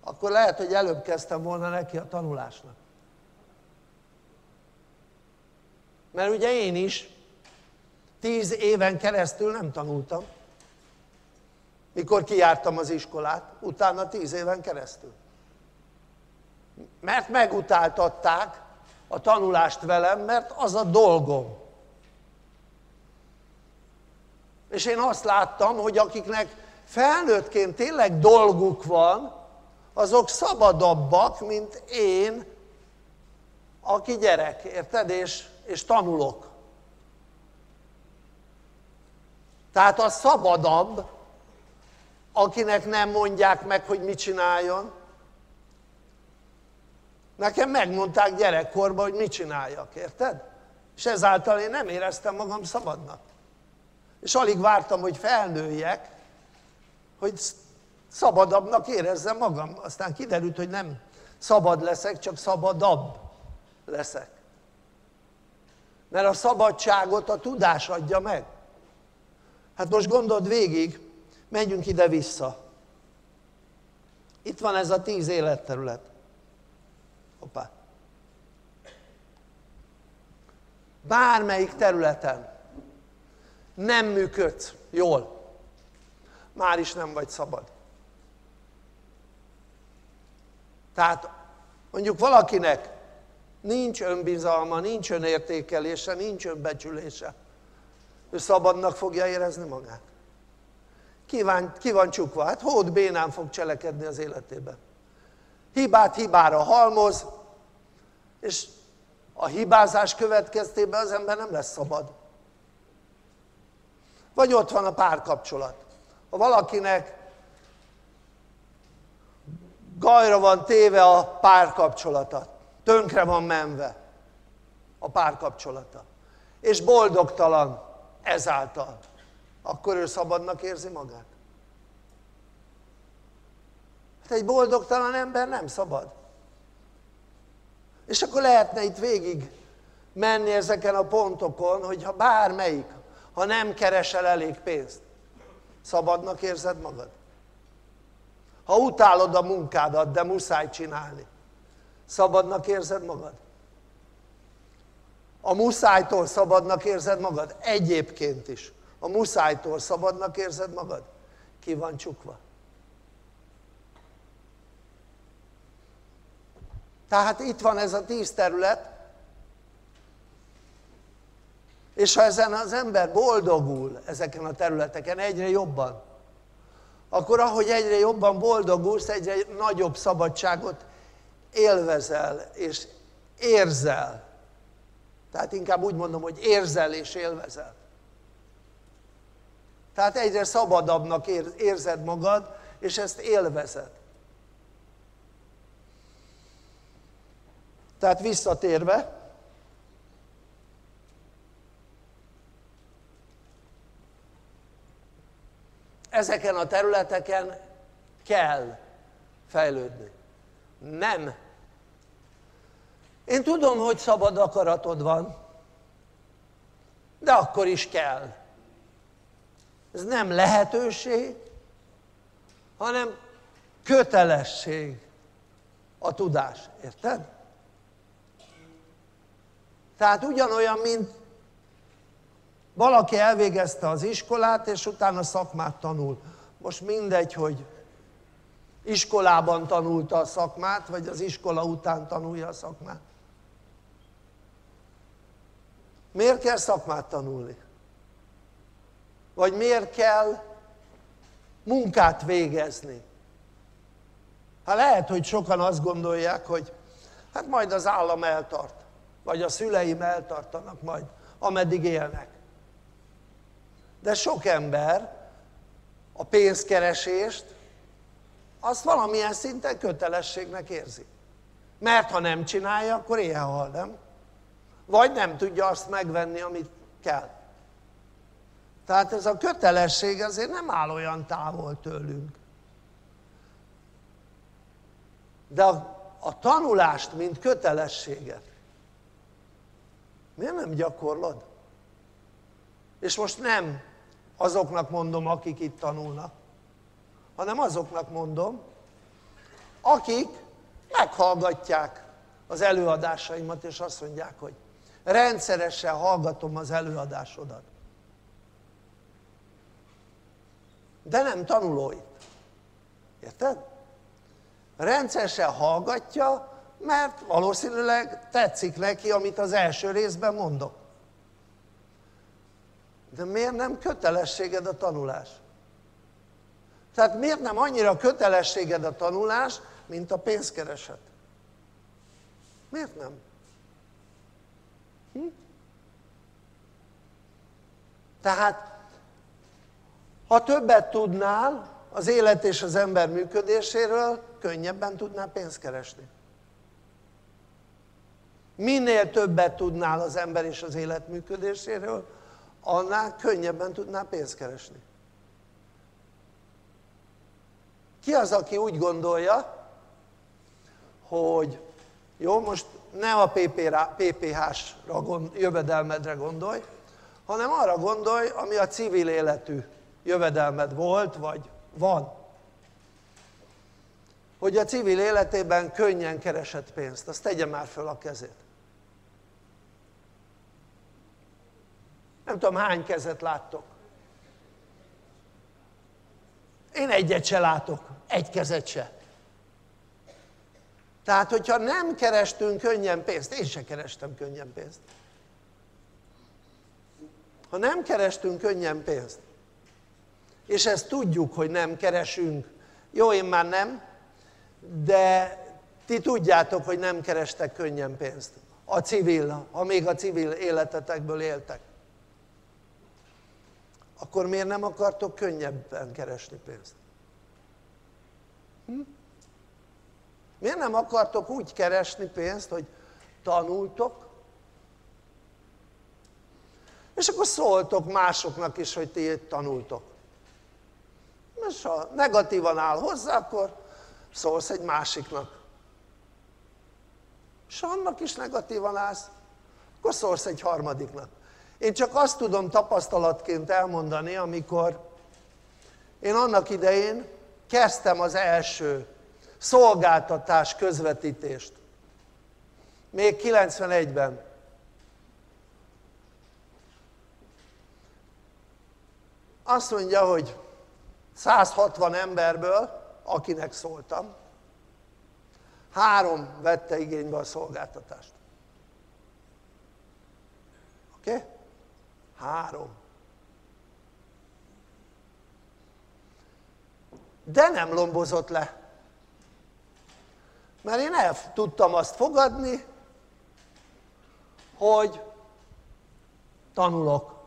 akkor lehet, hogy előbb kezdtem volna neki a tanulásnak. Mert ugye én is 10 éven keresztül nem tanultam, mikor kijártam az iskolát, utána 10 éven keresztül. Mert megutáltatták a tanulást velem, mert az a dolgom. És én azt láttam, hogy akiknek felnőttként tényleg dolguk van, azok szabadabbak, mint én, aki gyerek, érted? És tanulok. Tehát az szabadabb, akinek nem mondják meg, hogy mit csináljon. Nekem megmondták gyerekkorban, hogy mit csináljak, érted? És ezáltal én nem éreztem magam szabadnak. És alig vártam, hogy felnőjek, hogy szabadabbnak érezzem magam. Aztán kiderült, hogy nem szabad leszek, csak szabadabb leszek. Mert a szabadságot a tudás adja meg. Hát most gondold végig, menjünk ide-vissza. Itt van ez a 10 életterület. Hoppá. Bármelyik területen nem működsz jól, már is nem vagy szabad. Tehát mondjuk valakinek nincs önbizalma, nincs önértékelése, nincs önbecsülése. Ő szabadnak fogja érezni magát. Ki van csukva? Hát hód bénán fog cselekedni az életében. Hibát hibára halmoz, és a hibázás következtében az ember nem lesz szabad. Vagy ott van a párkapcsolat. Ha valakinek gajra van téve a párkapcsolata, tönkre van menve a párkapcsolata, és boldogtalan ezáltal, akkor ő szabadnak érzi magát. Hát egy boldogtalan ember nem szabad. És akkor lehetne itt végig menni ezeken a pontokon, hogyha bármelyik, ha nem keresel elég pénzt, szabadnak érzed magad. Ha utálod a munkádat, de muszáj csinálni, szabadnak érzed magad. A muszájtól szabadnak érzed magad, egyébként is. A muszájtól szabadnak érzed magad? Ki van csukva? Tehát itt van ez a 10 terület, és ha ezen az ember boldogul ezeken a területeken egyre jobban, akkor ahogy egyre jobban boldogulsz, egyre nagyobb szabadságot élvezel és érzel. Tehát inkább úgy mondom, hogy érzel és élvezel. Tehát egyre szabadabbnak érzed magad, és ezt élvezed. Tehát visszatérve, ezeken a területeken kell fejlődni. Nem. Én tudom, hogy szabad akaratod van, de akkor is kell. Ez nem lehetőség, hanem kötelesség a tudás, érted? Tehát ugyanolyan, mint valaki elvégezte az iskolát, és utána szakmát tanul. Most mindegy, hogy iskolában tanulta a szakmát, vagy az iskola után tanulja a szakmát. Miért kell szakmát tanulni? Vagy miért kell munkát végezni? Hát lehet, hogy sokan azt gondolják, hogy hát majd az állam eltart, vagy a szüleim eltartanak majd, ameddig élnek. De sok ember a pénzkeresést azt valamilyen szinten kötelességnek érzi. Mert ha nem csinálja, akkor éhen hal, nem? Vagy nem tudja azt megvenni, amit kell. Tehát ez a kötelesség azért nem áll olyan távol tőlünk. De a tanulást, mint kötelességet, miért nem gyakorlod? És most nem azoknak mondom, akik itt tanulnak, hanem azoknak mondom, akik meghallgatják az előadásaimat, és azt mondják, hogy rendszeresen hallgatom az előadásodat. De nem tanulóit. Érted? Rendszeresen hallgatja, mert valószínűleg tetszik neki, amit az első részben mondok. De miért nem kötelességed a tanulás? Tehát miért nem annyira kötelességed a tanulás, mint a pénzkereset? Miért nem? Tehát, ha többet tudnál az élet és az ember működéséről, könnyebben tudnál pénzt keresni. Minél többet tudnál az ember és az élet működéséről, annál könnyebben tudnál pénzt keresni. Ki az, aki úgy gondolja, hogy jó, most nem a PPH-s jövedelmedre gondolj, hanem arra gondolj, ami a civil életű jövedelmed volt, vagy van. Hogy a civil életében könnyen keresett pénzt, azt tegye már föl a kezét. Nem tudom, hány kezet láttok. Én egyet se látok, egy kezet se. Tehát, hogyha nem kerestünk könnyen pénzt, én se kerestem könnyen pénzt. Ha nem kerestünk könnyen pénzt, és ezt tudjuk, hogy nem keresünk, jó, én már nem, de ti tudjátok, hogy nem kerestek könnyen pénzt, ha még a civil életetekből éltek. Akkor miért nem akartok könnyebben keresni pénzt? Miért nem akartok úgy keresni pénzt, hogy tanultok, és akkor szóltok másoknak is, hogy ti tanultok. És ha negatívan áll hozzá, akkor szólsz egy másiknak. És annak is negatívan állsz, akkor szólsz egy harmadiknak. Én csak azt tudom tapasztalatként elmondani, amikor én annak idején kezdtem az első szolgáltatás közvetítést. Még 91-ben. Azt mondja, hogy 160 emberből, akinek szóltam, 3 vette igénybe a szolgáltatást. Oké? Okay? 3. De nem lombozott le. Mert én el tudtam azt fogadni, hogy tanulok.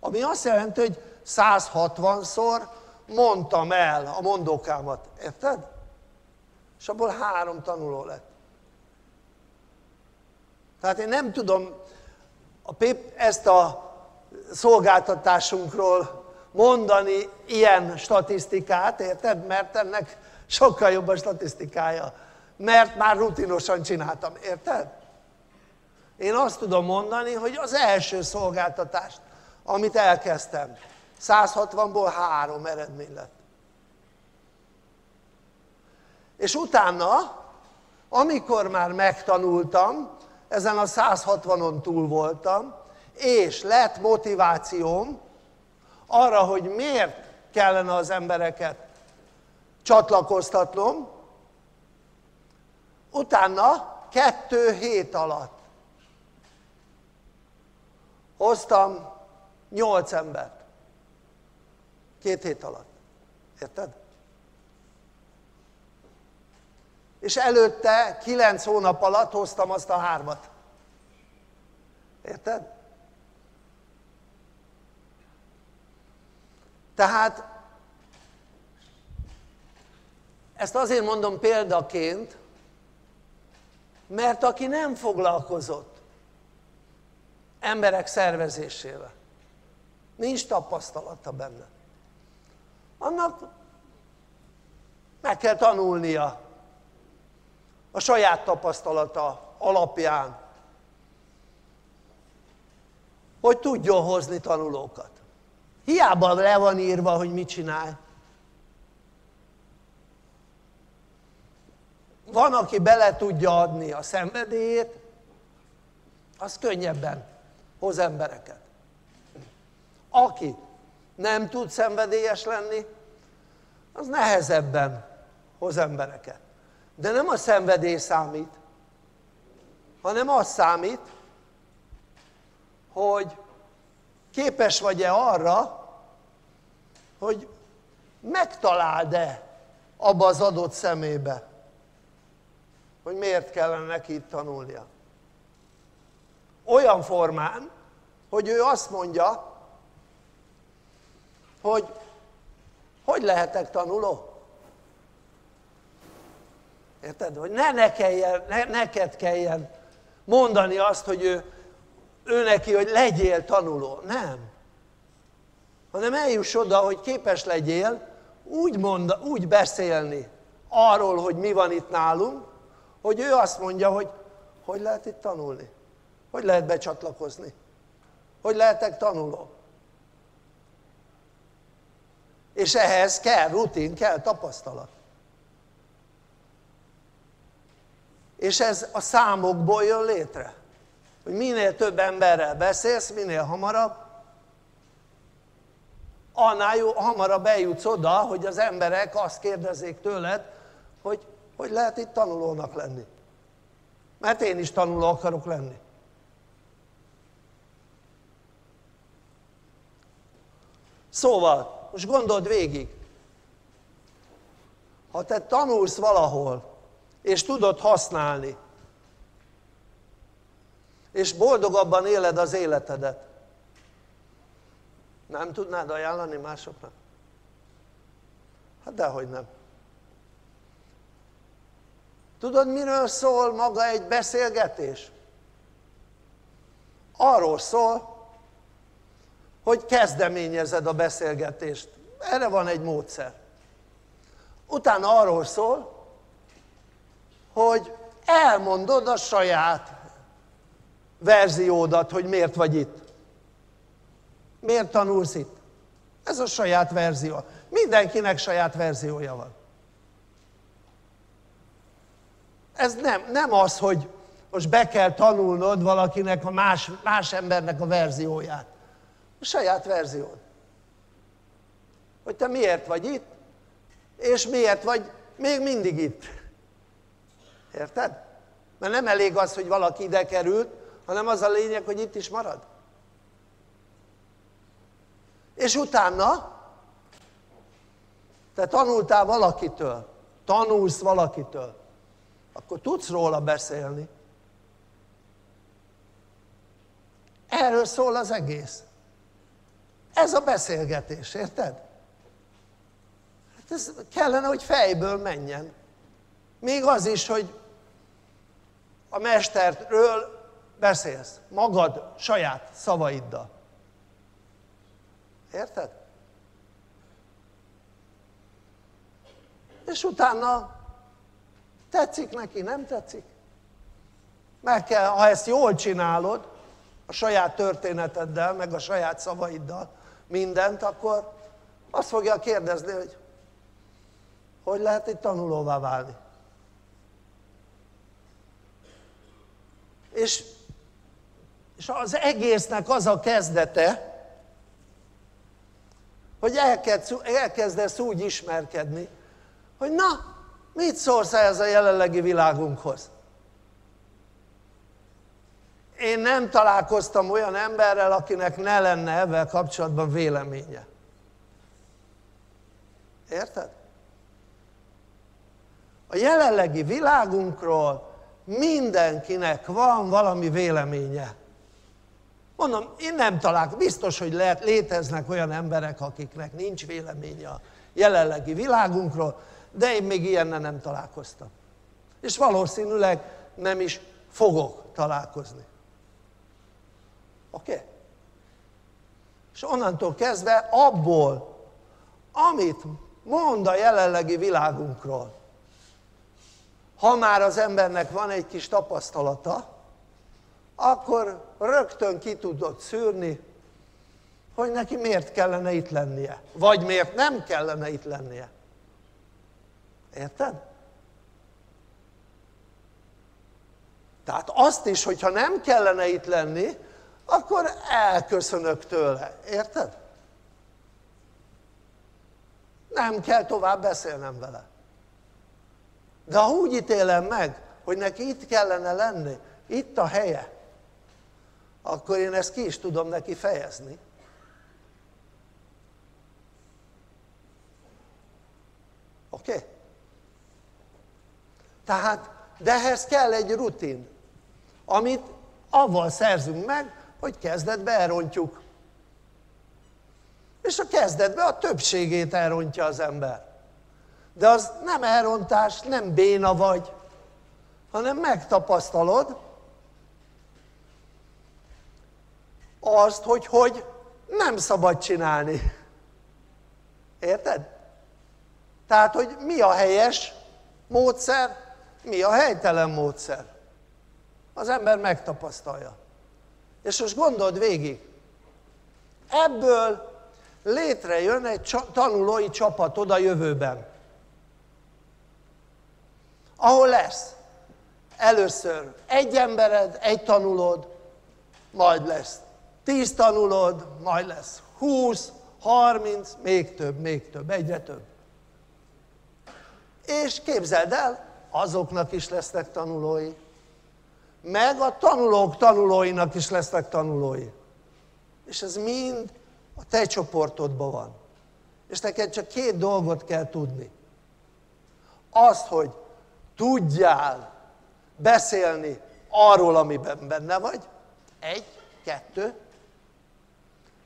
Ami azt jelenti, hogy 160-szor mondtam el a mondókámat, érted? És abból 3 tanuló lett. Tehát én nem tudom ezt a szolgáltatásunkról mondani ilyen statisztikát, érted? Mert ennek sokkal jobb a statisztikája, mert már rutinosan csináltam, érted? Én azt tudom mondani, hogy az első szolgáltatást, amit elkezdtem, 160-ból 3 eredmény lett. És utána, amikor már megtanultam, ezen a 160-on túl voltam, és lett motivációm arra, hogy miért kellene az embereket csatlakoztatnom, utána 2 hét alatt hoztam 8 embert. 2 hét alatt. Érted? És előtte 9 hónap alatt hoztam azt a 3-at. Érted? Tehát ezt azért mondom példaként, mert aki nem foglalkozott emberek szervezésével, nincs tapasztalata benne, annak meg kell tanulnia a saját tapasztalata alapján, hogy tudjon hozni tanulókat. Hiába le van írva, hogy mit csinál. Van, aki bele tudja adni a szenvedélyét, az könnyebben hoz embereket. Aki nem tud szenvedélyes lenni, az nehezebben hoz embereket. De nem a szenvedély számít, hanem az számít, hogy képes vagy-e arra, hogy megtaláld-e abba az adott szemébe, hogy miért kellene neki itt tanulnia. Olyan formán, hogy ő azt mondja, hogy hogy lehetek tanuló? Érted? Hogy neked kelljen mondani azt, hogy ő neki, hogy legyél tanuló. Nem. Hanem eljuss oda, hogy képes legyél úgy beszélni arról, hogy mi van itt nálunk, hogy ő azt mondja, hogy hogy lehet itt tanulni, hogy lehet becsatlakozni, hogy lehetek tanuló. És ehhez kell rutin, kell tapasztalat. És ez a számokból jön létre, hogy minél több emberrel beszélsz, minél hamarabb, annál jó, hamarabb eljutsz oda, hogy az emberek azt kérdezzék tőled, hogy hogy lehet itt tanulónak lenni. Mert én is tanuló akarok lenni. Szóval, most gondold végig, ha te tanulsz valahol, és tudod használni, és boldogabban éled az életedet, nem tudnád ajánlani másoknak? Hát dehogy nem. Tudod, miről szól maga egy beszélgetés? Arról szól, hogy kezdeményezed a beszélgetést. Erre van egy módszer. Utána arról szól, hogy elmondod a saját verziódat, hogy miért vagy itt. Miért tanulsz itt? Ez a saját verzió. Mindenkinek saját verziója van. Ez nem az, hogy most be kell tanulnod valakinek, a más embernek a verzióját. A saját verziód. Hogy te miért vagy itt, és miért vagy még mindig itt. Érted? Mert nem elég az, hogy valaki ide került, hanem az a lényeg, hogy itt is marad. És utána te tanultál valakitől, tanulsz valakitől, akkor tudsz róla beszélni. Erről szól az egész. Ez a beszélgetés, érted? Hát ez kellene, hogy fejből menjen. Még az is, hogy a mesterről beszélsz, magad saját szavaiddal. Érted? És utána tetszik neki, nem tetszik? Meg kell, ha ezt jól csinálod, a saját történeteddel, meg a saját szavaiddal mindent, akkor azt fogja kérdezni, hogy hogy lehet itt tanulóvá válni. És az egésznek az a kezdete, hogy elkezdesz úgy ismerkedni, hogy na, mit szólsz ehhez a jelenlegi világunkhoz? Én nem találkoztam olyan emberrel, akinek ne lenne ezzel kapcsolatban véleménye. Érted? A jelenlegi világunkról mindenkinek van valami véleménye. Mondom, én nem találkozom, biztos, hogy léteznek olyan emberek, akiknek nincs véleménye a jelenlegi világunkról, de én még ilyennel nem találkoztam. És valószínűleg nem is fogok találkozni. Oké? És onnantól kezdve abból, amit mond a jelenlegi világunkról, ha már az embernek van egy kis tapasztalata, akkor rögtön ki tudod szűrni, hogy neki miért kellene itt lennie, vagy miért nem kellene itt lennie. Érted? Tehát azt is, hogyha nem kellene itt lenni, akkor elköszönök tőle, érted? Nem kell tovább beszélnem vele. De ha úgy ítélem meg, hogy neki itt kellene lenni, itt a helye, akkor én ezt ki is tudom neki fejezni. Oké? Tehát, de ehhez kell egy rutin, amit avval szerzünk meg, hogy kezdetben elrontjuk. És a kezdetben a többségét elrontja az ember. De az nem elrontás, nem béna vagy, hanem megtapasztalod azt, hogy nem szabad csinálni. Érted? Tehát, hogy mi a helyes módszer, mi a helytelen módszer. Az ember megtapasztalja. És most gondold végig, ebből létrejön egy tanulói csapatod a jövőben, ahol lesz először egy embered, egy tanulód, majd lesz 10 tanulód, majd lesz 20, 30, még több, egyre több. És képzeld el, azoknak is lesznek tanulói, meg a tanulók tanulóinak is lesznek tanulói. És ez mind a te csoportodban van. És neked csak 2 dolgot kell tudni. Azt, hogy tudjál beszélni arról, amiben benne vagy, 1, 2,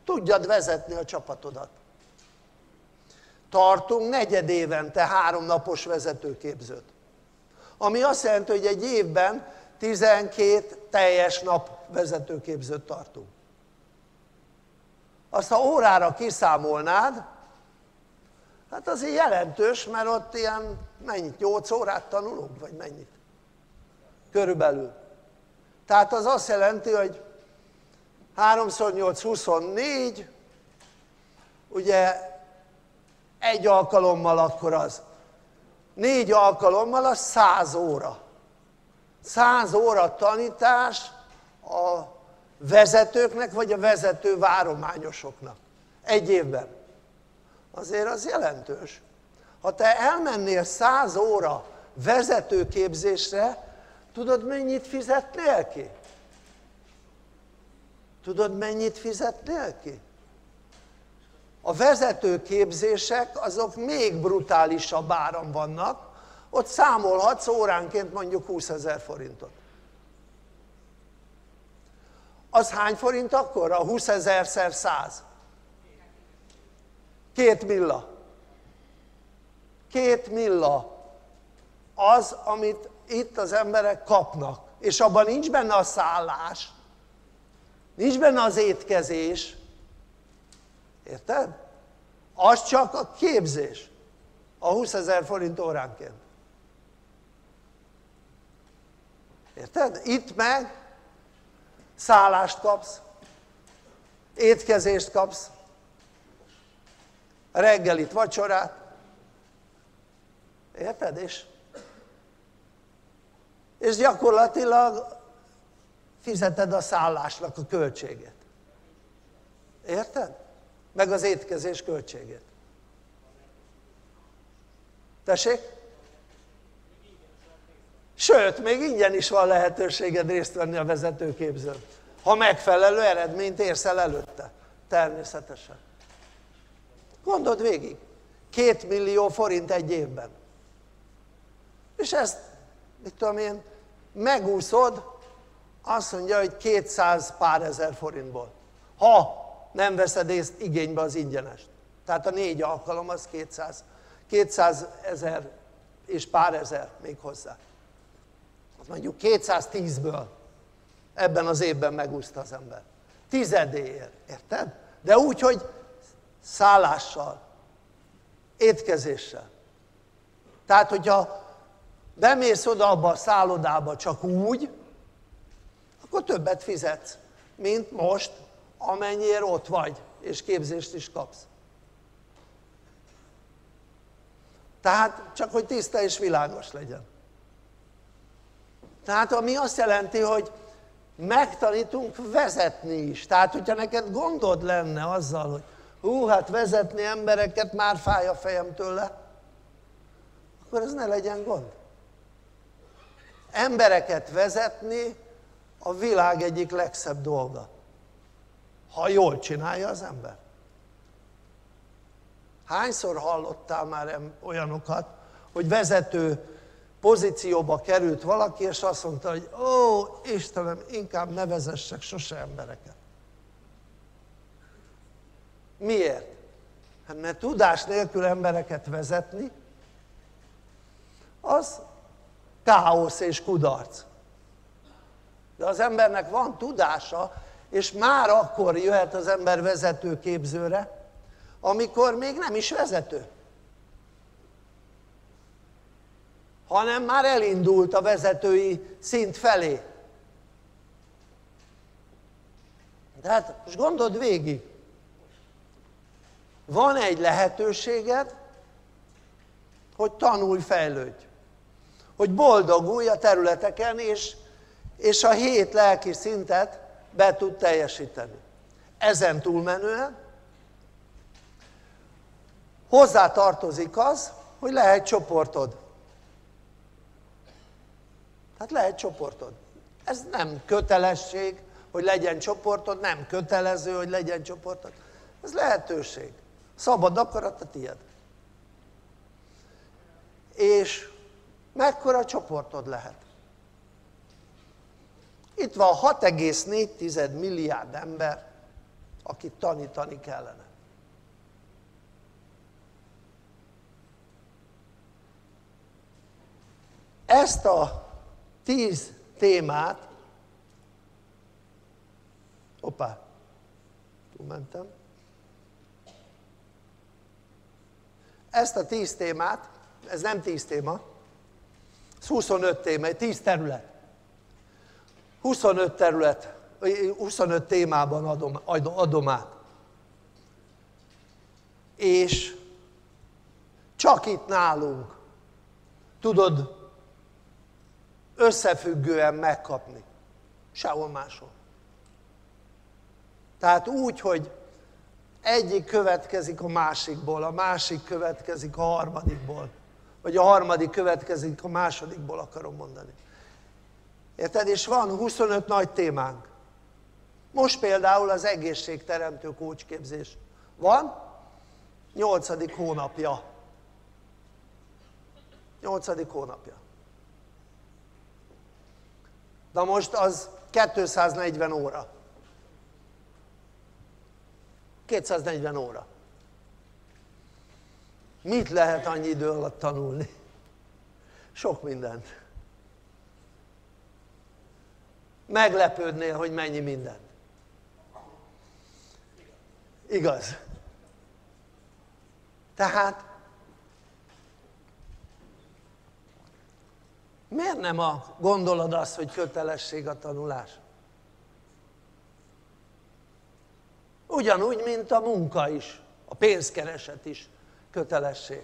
tudjad vezetni a csapatodat. Tartunk negyedévente 3 napos vezetőképzőt, ami azt jelenti, hogy egy évben 12 teljes nap vezetőképzőt tartunk. Azt ha órára kiszámolnád, hát azért jelentős, mert ott ilyen mennyit, 8 órát tanulunk, vagy mennyit? Körülbelül. Tehát az azt jelenti, hogy 3×8, 24, ugye egy alkalommal akkor az. 4 alkalommal az 100 óra. 100 óra tanítás a vezetőknek, vagy a vezető várományosoknak. Egy évben. Azért az jelentős. Ha te elmennél 100 óra vezetőképzésre, tudod mennyit fizetnél ki? Tudod mennyit fizetnél ki? A vezetőképzések azok még brutálisabb áron vannak, ott számolhatsz óránként mondjuk 20 000 forintot. Az hány forint akkor? A 20 000-szer 100? 2 milla. 2 milla az, amit itt az emberek kapnak, és abban nincs benne a szállás, nincs benne az étkezés, érted? Az csak a képzés, a 20 000 forint óránként. Érted? Itt meg szállást kapsz, étkezést kapsz, reggelit, vacsorát, érted? És gyakorlatilag fizeted a szállásnak a költségét, érted? Meg az étkezés költségét. Tessék? Sőt, még ingyen is van lehetőséged részt venni a vezetőképzőn, ha megfelelő eredményt érsz el előtte, természetesen. Gondold végig, 2 millió forint egy évben. És ezt, mit tudom én, megúszod, azt mondja, hogy 200 pár ezer forintból. Ha nem veszed igénybe az ingyenest. Tehát a 4 alkalom az 200 ezer és pár ezer még hozzá. Mondjuk 210-ből ebben az évben megúszta az ember. 10-éért, érted? De úgy, hogy szállással, étkezéssel. Tehát, hogyha bemész oda abba a szállodába csak úgy, akkor többet fizetsz, mint most, amennyiért ott vagy, és képzést is kapsz. Tehát, csak hogy tiszta és világos legyen. Tehát ami azt jelenti, hogy megtanítunk vezetni is. Tehát hogyha neked gondod lenne azzal, hogy hú, hát vezetni embereket már fáj a fejem tőle, akkor ez ne legyen gond. Embereket vezetni a világ egyik legszebb dolga, ha jól csinálja az ember. Hányszor hallottál már olyanokat, hogy vezető pozícióba került valaki, és azt mondta, hogy ó, Istenem, inkább ne vezessek sose embereket. Miért? Hát mert tudás nélkül embereket vezetni, az káosz és kudarc. De az embernek van tudása, és már akkor jöhet az ember vezetőképzőre, amikor még nem is vezető, hanem már elindult a vezetői szint felé. Tehát most gondold végig, van egy lehetőséged, hogy tanulj, fejlődj, hogy boldogulj a területeken, és a 7 lelki szintet be tud teljesíteni. Ezen túlmenően hozzátartozik az, hogy lehet csoportod. Hát lehet csoportod. Ez nem kötelesség, hogy legyen csoportod, nem kötelező, hogy legyen csoportod. Ez lehetőség. Szabad akarat a tiéd. És mekkora csoportod lehet? Itt van 6,4 milliárd ember, akit tanítani kellene. Ezt a 10 témát, hoppá, túlmentem. Ezt a 10 témát, ez nem 10 téma, ez 25 téma, 10 terület. 25 témában adom át. És csak itt nálunk tudod összefüggően megkapni, sehol máshol. Tehát úgy, hogy egyik következik a másikból, a másik következik a harmadikból, vagy a harmadik következik a másodikból, akarom mondani. Érted? És van 25 nagy témánk. Most például az egészségteremtő kócsképzés van, 8. hónapja. 8. hónapja. Na most az 240 óra. 240 óra. Mit lehet annyi idő alatt tanulni? Sok mindent. Meglepődnél, hogy mennyi mindent. Igaz? Tehát miért nem gondolod azt, hogy kötelesség a tanulás? Ugyanúgy, mint a munka is, a pénzkereset is kötelesség.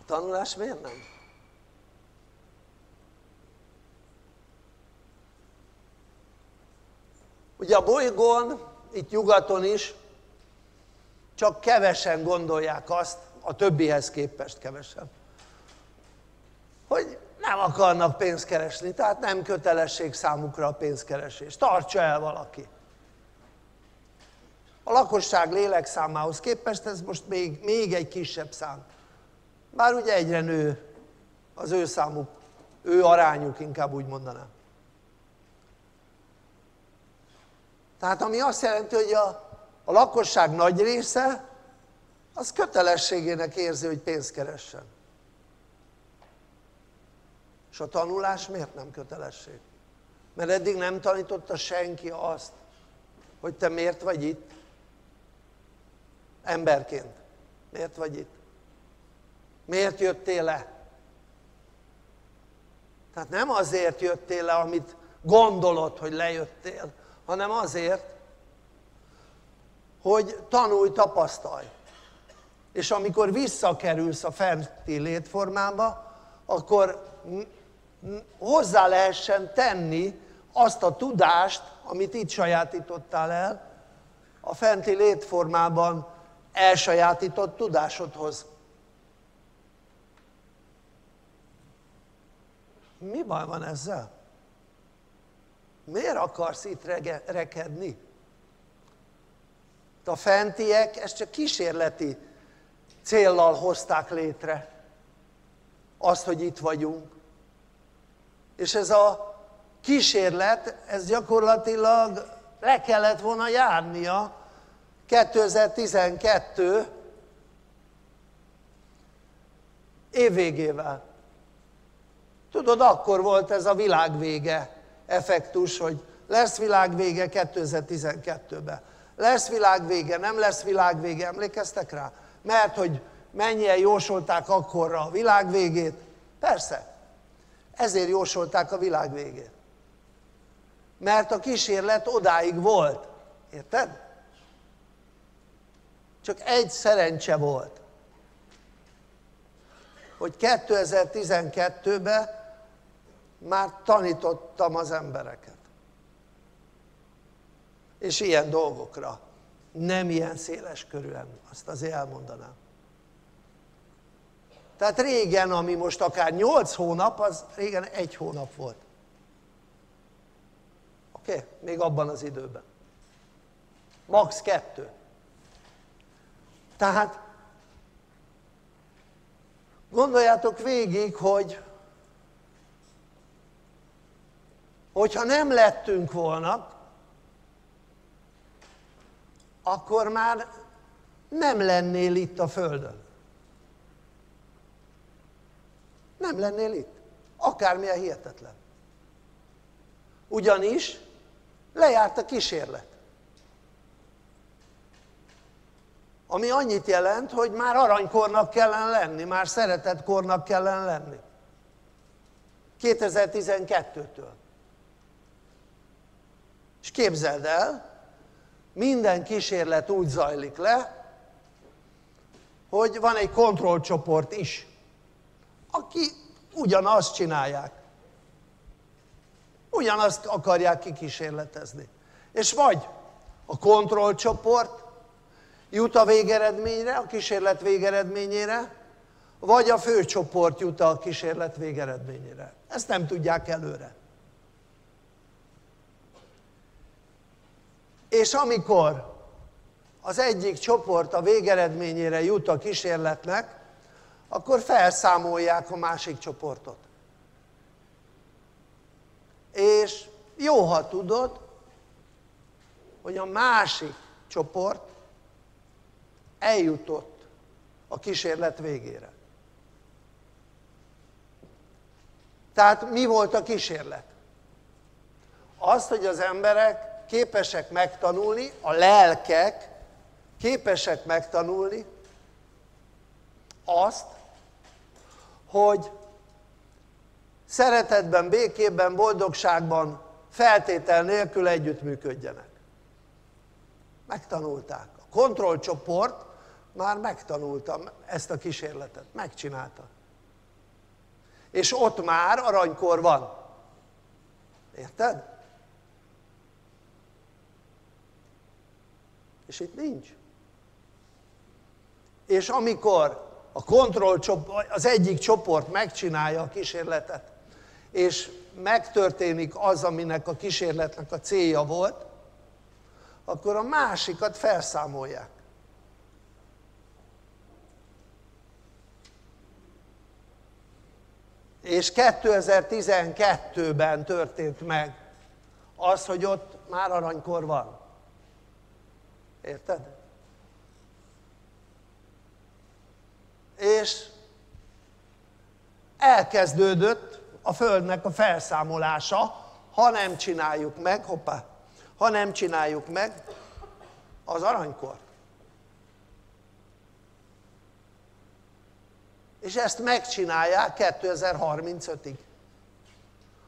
A tanulás miért nem? Ugye a bolygón, itt nyugaton is, csak kevesen gondolják azt, a többihez képest kevesen, hogy nem akarnak pénzt keresni, tehát nem kötelesség számukra a pénzkeresés. Tartsa el valaki. A lakosság lélekszámához képest ez most még egy kisebb szám. Bár ugye egyre nő az ő számuk, ő arányuk, inkább úgy mondanám. Tehát ami azt jelenti, hogy a lakosság nagy része az kötelességének érzi, hogy pénzt keressen. És a tanulás miért nem kötelesség? Mert eddig nem tanította senki azt, hogy te miért vagy itt? Emberként. Miért vagy itt? Miért jöttél le? Tehát nem azért jöttél le, amit gondolod, hogy lejöttél, hanem azért, hogy tanulj, tapasztalj. És amikor visszakerülsz a fenti létformába, akkor hozzá lehessen tenni azt a tudást, amit itt sajátítottál el, a fenti létformában elsajátított tudásodhoz. Mi baj van ezzel? Miért akarsz itt rekedni? A fentiek ezt csak kísérleti céllal hozták létre, azt, hogy itt vagyunk. És ez a kísérlet, ez gyakorlatilag le kellett volna járnia 2012 évvégével. Tudod, akkor volt ez a világvége effektus, hogy lesz világvége 2012-ben. Lesz világvége, nem lesz világvége, emlékeztek rá? Mert hogy mennyien jósolták akkorra a világvégét? Persze, ezért jósolták a világvégét. Mert a kísérlet odáig volt, érted? Csak egy szerencse volt, hogy 2012-ben már tanítottam az embereket. És ilyen dolgokra, nem ilyen széles körűen, azt azért elmondanám. Tehát régen, ami most akár 8 hónap, az régen 1 hónap volt. Oké? Még abban az időben. Max. 2. Tehát gondoljátok végig, hogy hogyha nem lettünk volna, akkor már nem lennél itt a Földön. Nem lennél itt. Akármilyen hihetetlen. Ugyanis lejárt a kísérlet. Ami annyit jelent, hogy már aranykornak kellene lenni, már szeretetkornak kellene lenni. 2012-től. És képzeld el, minden kísérlet úgy zajlik le, hogy van egy kontrollcsoport is, aki ugyanazt csinálják. Ugyanazt akarják kikísérletezni. És vagy a kontrollcsoport jut a végeredményre, a kísérlet végeredményére, vagy a főcsoport jut a kísérlet végeredményére. Ezt nem tudják előre. És amikor az egyik csoport a végeredményére jut a kísérletnek, akkor felszámolják a másik csoportot. És jó, ha tudod, hogy a másik csoport eljutott a kísérlet végére. Tehát mi volt a kísérlet? Az, hogy az emberek képesek megtanulni, a lelkek képesek megtanulni azt, hogy szeretetben, békében, boldogságban feltétel nélkül együttműködjenek. Megtanulták. A kontrollcsoport már megtanulta ezt a kísérletet, megcsinálta. És ott már aranykor van. Érted? És itt nincs. És amikor a kontrollcsoport, az egyik csoport megcsinálja a kísérletet, és megtörténik az, aminek a kísérletnek a célja volt, akkor a másikat felszámolják. És 2012-ben történt meg az, hogy ott már aranykor van. Érted? És elkezdődött a Földnek a felszámolása, ha nem csináljuk meg, hoppá, ha nem csináljuk meg az aranykort. És ezt megcsinálják 2035-ig,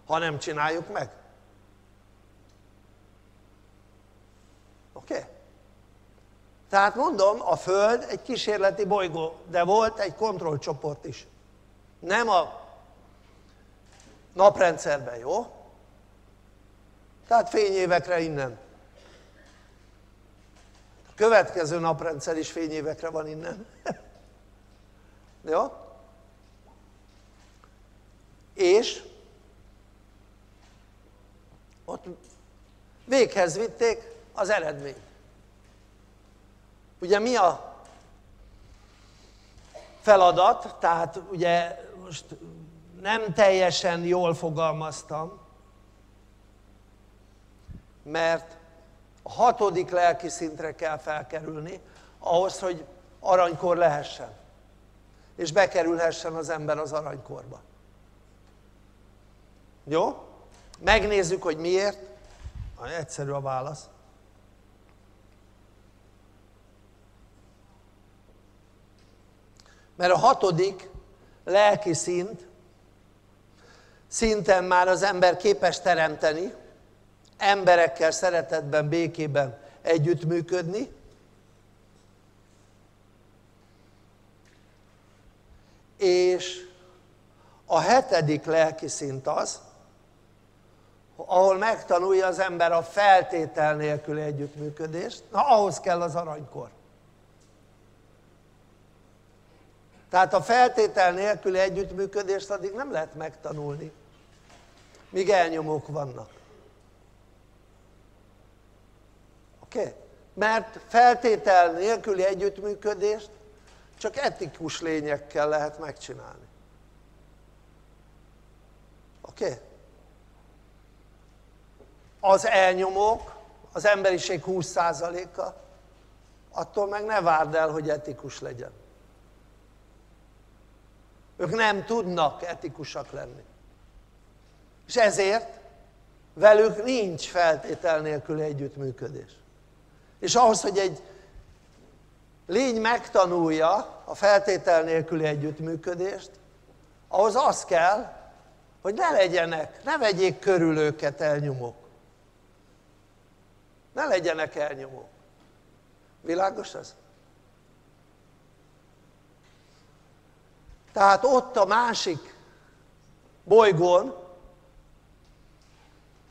ha nem csináljuk meg. Oké? Tehát mondom, a Föld egy kísérleti bolygó, de volt egy kontrollcsoport is. Nem a naprendszerben, jó? Tehát fényévekre innen. A következő naprendszer is fényévekre van innen. Jó? És ott véghez vitték az eredményt. Ugye mi a feladat? Tehát ugye most nem teljesen jól fogalmaztam, mert a 6. lelki szintre kell felkerülni ahhoz, hogy aranykor lehessen, és bekerülhessen az ember az aranykorba. Jó? Megnézzük, hogy miért. Egyszerű a válasz. Mert a 6. lelki szinten már az ember képes teremteni, emberekkel szeretetben, békében együttműködni, és a 7. lelki szint az, ahol megtanulja az ember a feltétel nélküli együttműködést, na ahhoz kell az aranykor. Tehát a feltétel nélküli együttműködést addig nem lehet megtanulni, míg elnyomók vannak. Oké? Mert feltétel nélküli együttműködést csak etikus lényekkel lehet megcsinálni. Oké? Az elnyomók, az emberiség 20%-a, attól meg ne várd el, hogy etikus legyen. Ők nem tudnak etikusak lenni. És ezért velük nincs feltétel nélküli együttműködés. És ahhoz, hogy egy lény megtanulja a feltétel nélküli együttműködést, ahhoz az kell, hogy ne legyenek, ne vegyék körül őket elnyomók. Ne legyenek elnyomók. Világos ez? Tehát ott a másik bolygón,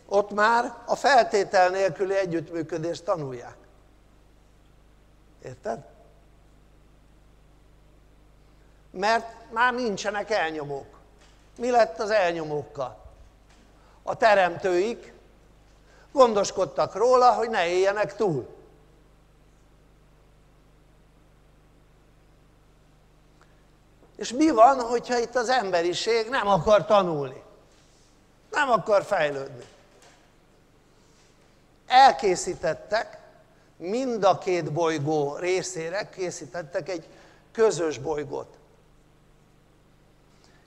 ott már a feltétel nélküli együttműködést tanulják. Érted? Mert már nincsenek elnyomók. Mi lett az elnyomókkal? A teremtőik gondoskodtak róla, hogy ne éljenek túl. És mi van, hogyha itt az emberiség nem akar tanulni, nem akar fejlődni? Elkészítettek, mind a két bolygó részére készítettek egy közös bolygót.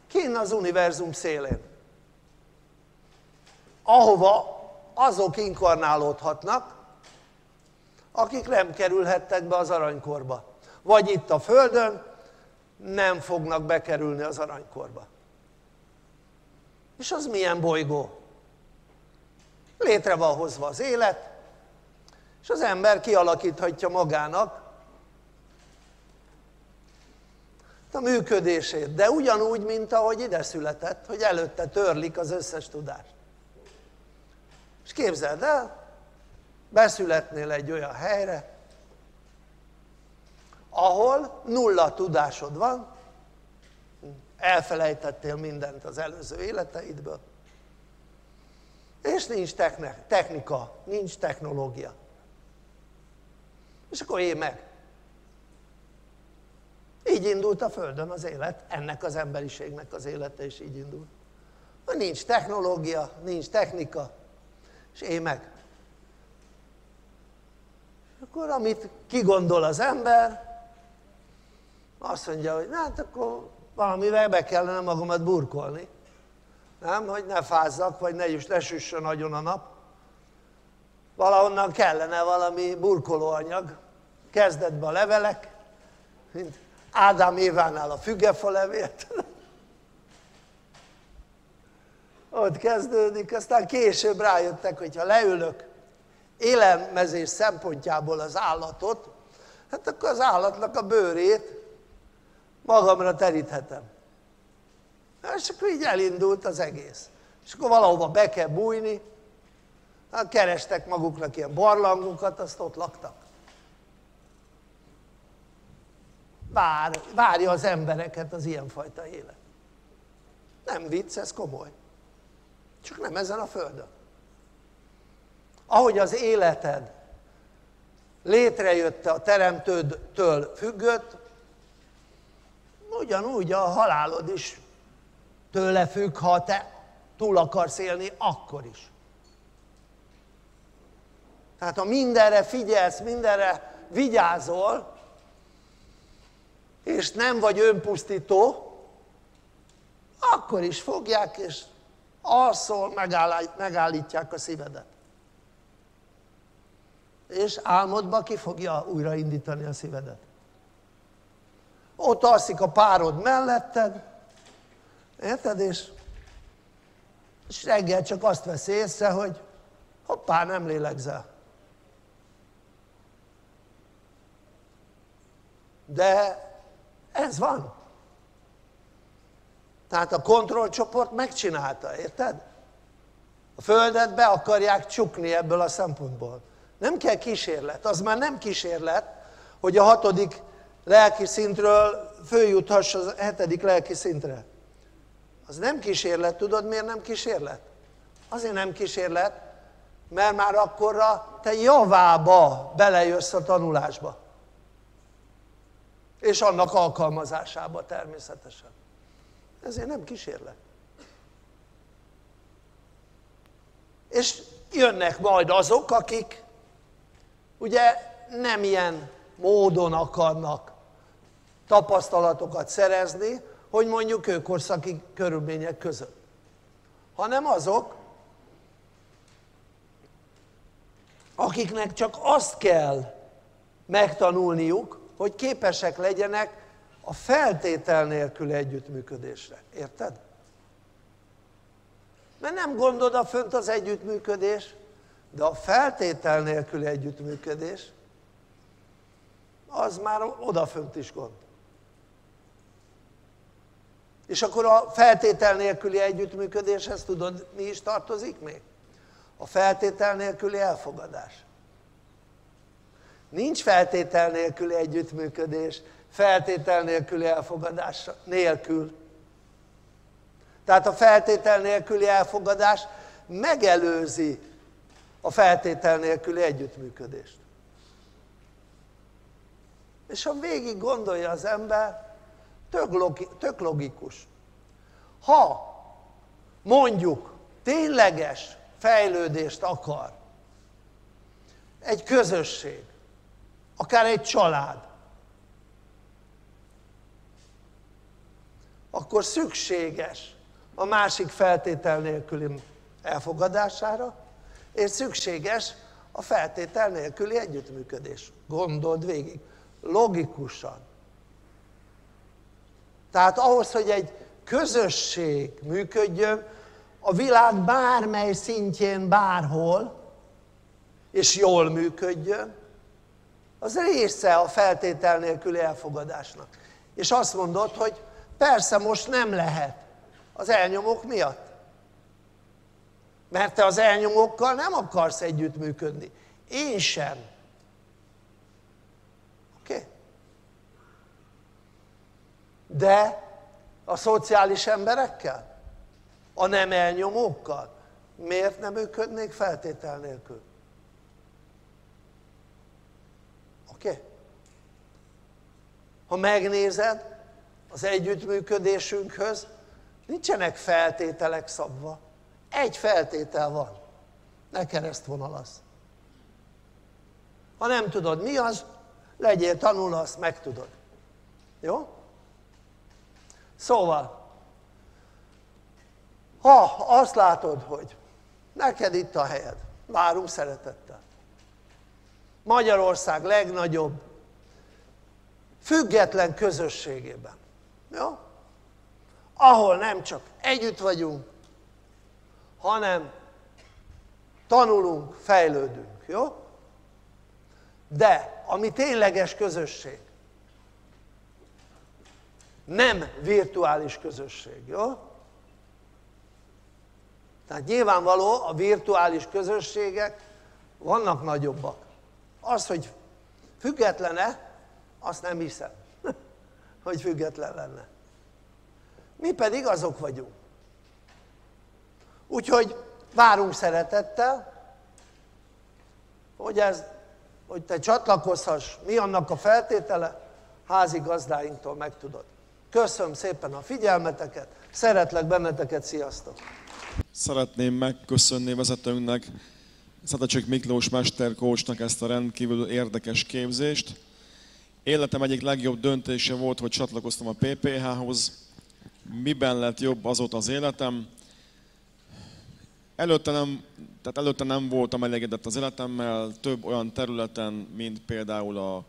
Kinn az univerzum szélén, ahova azok inkarnálódhatnak, akik nem kerülhettek be az aranykorba. Vagy itt a Földön nem fognak bekerülni az aranykorba. És az milyen bolygó? Létre van hozva az élet, és az ember kialakíthatja magának a működését, de ugyanúgy, mint ahogy ide született, hogy előtte törlik az összes tudást. És képzeld el, beszületnél egy olyan helyre, ahol nulla tudásod van, elfelejtettél mindent az előző életeidből, és nincs technika, nincs technológia. És akkor élj meg. Így indult a Földön az élet, ennek az emberiségnek az élete is így indult. Nincs technológia, nincs technika, és élj meg. Akkor amit kigondol az ember, azt mondja, hogy hát akkor valamivel be kellene magamat burkolni, nem? Hogy ne fázzak, vagy ne süssön nagyon a nap. Valahonnan kellene valami burkolóanyag. Kezdetben a levelek, mint Ádám Évánál a fügefa levét. Ott kezdődik, aztán később rájöttek, hogy ha leülök élelmezés szempontjából az állatot, hát akkor az állatnak a bőrét magamra teríthetem. És akkor így elindult az egész. és akkor valahova be kell bújni, hát kerestek maguknak ilyen barlangokat, azt ott laktak. Várja az embereket az ilyenfajta élet. Nem vicc, ez komoly. Csak nem ezen a földön. Ahogy az életed létrejött a teremtődtől függött, ugyanúgy a halálod is tőle függ, ha te túl akarsz élni, akkor is. Tehát ha mindenre figyelsz, mindenre vigyázol, és nem vagy önpusztító, akkor is fogják, és alszol, megállítják a szívedet. És álmodba ki fogja újraindítani a szívedet. Ott alszik a párod melletted, érted? És reggel csak azt vesz észre, hogy hoppá, nem lélegzel. De ez van. Tehát a kontrollcsoport megcsinálta, érted? A földet be akarják csukni ebből a szempontból. Nem kell kísérlet, az már nem kísérlet, hogy a 6. lelki szintről följuthass az 7. lelki szintre. Az nem kísérlet, tudod miért nem kísérlet? Azért nem kísérlet, mert már akkorra te javába belejössz a tanulásba. És annak alkalmazásába természetesen. Ezért nem kísérlet. És jönnek majd azok, akik ugye nem ilyen módon akarnak tapasztalatokat szerezni, hogy mondjuk kőkorszaki körülmények között, hanem azok, akiknek csak azt kell megtanulniuk, hogy képesek legyenek a feltétel nélküli együttműködésre, érted? Mert nem gond odafönt az együttműködés, de a feltétel nélküli együttműködés az már odafönt is gond. És akkor a feltétel nélküli együttműködéshez tudod mi is tartozik még? A feltétel nélküli elfogadás. Nincs feltétel nélküli együttműködés, feltétel nélküli elfogadás nélkül. Tehát a feltétel nélküli elfogadás megelőzi a feltétel nélküli együttműködést. És ha végig gondolja az ember, tök logikus. Ha mondjuk tényleges fejlődést akar egy közösség, akár egy család, akkor szükséges a másik feltétel nélküli elfogadására, és szükséges a feltétel nélküli együttműködés. Gondold végig, logikusan. Tehát ahhoz, hogy egy közösség működjön a világ bármely szintjén, bárhol, és jól működjön, az része a feltétel nélküli elfogadásnak. És azt mondod, hogy persze most nem lehet az elnyomók miatt. Mert te az elnyomókkal nem akarsz együttműködni. Én sem. Oké? De a szociális emberekkel, a nem elnyomókkal miért nem működnék feltétel nélkül? Oké? Ha megnézed, az együttműködésünkhöz nincsenek feltételek szabva. Egy feltétel van, ne keresztvonalazz. Ha nem tudod mi az, legyél tanuló, azt megtudod. Jó? Szóval, ha azt látod, hogy neked itt a helyed, várunk szeretettel. Magyarország legnagyobb független közösségében. Jó? Ahol nem csak együtt vagyunk, hanem tanulunk, fejlődünk, jó? De ami tényleges közösség, nem virtuális közösség, jó? Tehát nyilvánvaló, a virtuális közösségek vannak nagyobbak. Az, hogy függetlene, azt nem hiszem, hogy független lenne. Mi pedig azok vagyunk. Úgyhogy várunk szeretettel, hogy te csatlakozhass, mi annak a feltétele, házigazdáinktól megtudod. Köszönöm szépen a figyelmeteket, szeretlek benneteket, sziasztok! Szeretném megköszönni vezetőnknek, Szedlacsik Miklós mesterkócsnak ezt a rendkívül érdekes képzést. Életem egyik legjobb döntése volt, hogy csatlakoztam a PPH-hoz. Miben lett jobb azóta az életem? Előtte nem voltam elégedett az életemmel több olyan területen, mint például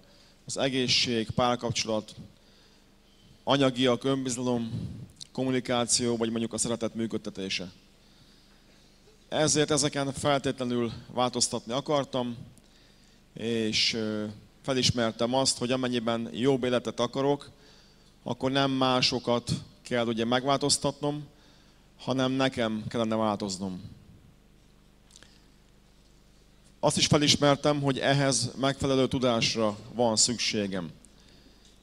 az egészség, párkapcsolat, anyagiak, önbizalom, kommunikáció, vagy mondjuk a szeretet működtetése. Ezért ezeken feltétlenül változtatni akartam, és felismertem azt, hogy amennyiben jobb életet akarok, akkor nem másokat kell ugye megváltoztatnom, hanem nekem kellene változnom. Azt is felismertem, hogy ehhez megfelelő tudásra van szükségem.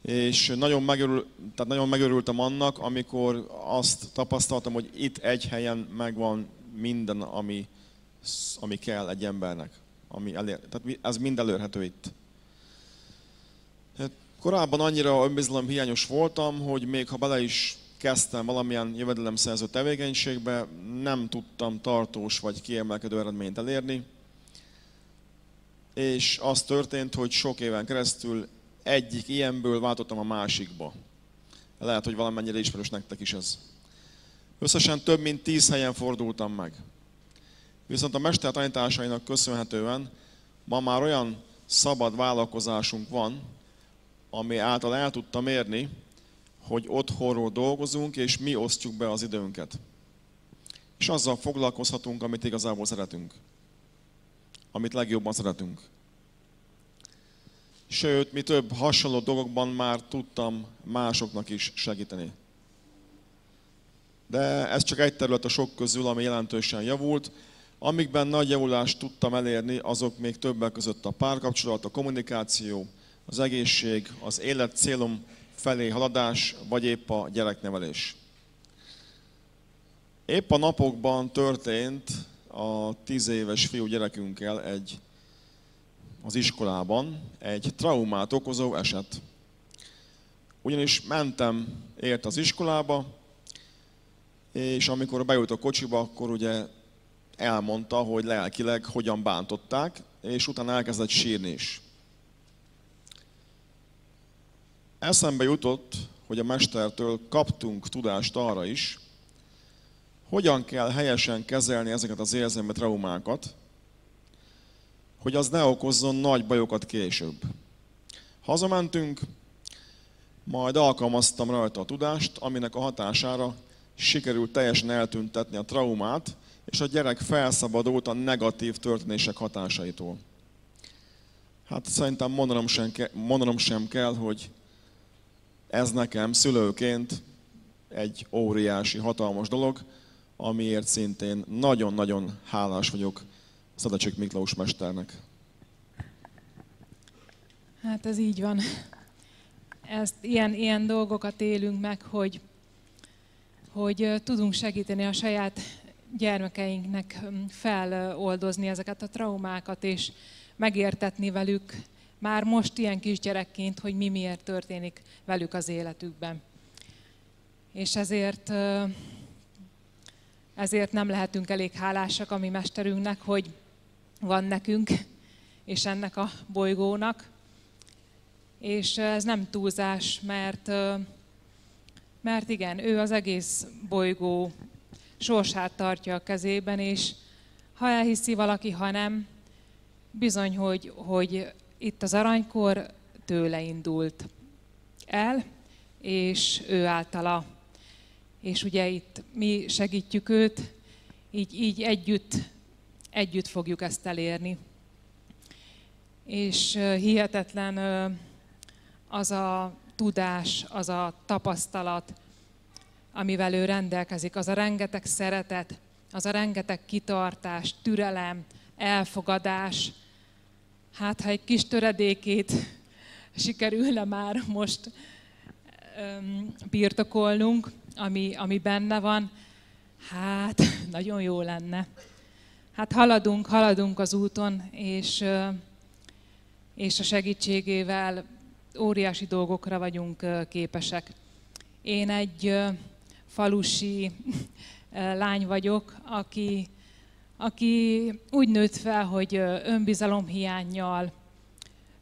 És nagyon megörültem annak, amikor azt tapasztaltam, hogy itt egy helyen megvan minden, ami kell egy embernek. Tehát ez mind elérhető itt. Korábban annyira önbizalom hiányos voltam, hogy még ha bele is kezdtem valamilyen jövedelemszerző tevékenységbe, nem tudtam tartós vagy kiemelkedő eredményt elérni. És az történt, hogy sok éven keresztül egyik ilyenből váltottam a másikba. Lehet, hogy valamennyire ismerős nektek is ez. Összesen több mint 10 helyen fordultam meg. Viszont a mester tanításainak köszönhetően ma már olyan szabad vállalkozásunk van, ami által el tudtam érni, hogy otthonról dolgozunk, és mi osztjuk be az időnket. És azzal foglalkozhatunk, amit igazából szeretünk. Amit legjobban szeretünk. Sőt, mi több hasonló dolgokban már tudtam másoknak is segíteni. De ez csak egy terület a sok közül, ami jelentősen javult. Amikben nagy javulást tudtam elérni, azok még többek között a párkapcsolat, a kommunikáció, az egészség, az élet célom felé haladás, vagy épp a gyereknevelés. Épp a napokban történt a 10 éves fiú gyerekünkkel az iskolában egy traumát okozó eset. Ugyanis mentem ért az iskolába, és amikor bejött a kocsiba, akkor ugye elmondta, hogy lelkileg hogyan bántották, és utána elkezdett sírni is. Eszembe jutott, hogy a mestertől kaptunk tudást arra is, hogyan kell helyesen kezelni ezeket az érzelmi traumákat, hogy az ne okozzon nagy bajokat később. Hazamentünk, majd alkalmaztam rajta a tudást, aminek a hatására sikerült teljesen eltüntetni a traumát, és a gyerek felszabadult a negatív történések hatásaitól. Hát szerintem mondanom sem kell, hogy ez nekem szülőként egy óriási, hatalmas dolog, amiért szintén nagyon-nagyon hálás vagyok Szedlacsik Miklós mesternek. Hát ez így van. Ilyen dolgokat élünk meg, hogy tudunk segíteni a saját gyermekeinknek feloldozni ezeket a traumákat, és megértetni velük már most ilyen kisgyerekként, hogy mi miért történik velük az életükben. És ezért nem lehetünk elég hálásak a mi mesterünknek, hogy van nekünk, és ennek a bolygónak. És ez nem túlzás, mert igen, ő az egész bolygó sorsát tartja a kezében, és ha elhiszi valaki, ha nem, bizony, hogy itt az aranykor tőle indult el, és ő általa. És ugye itt mi segítjük őt, így együtt fogjuk ezt elérni. És hihetetlen az a tudás, az a tapasztalat, amivel ő rendelkezik, az a rengeteg szeretet, az a rengeteg kitartás, türelem, elfogadás, hát ha egy kis töredékét sikerülne már most birtokolnunk, ami benne van, hát nagyon jó lenne. Hát haladunk az úton, és a segítségével óriási dolgokra vagyunk képesek. Én egy falusi lány vagyok, aki úgy nőtt fel, hogy önbizalomhiánnyal,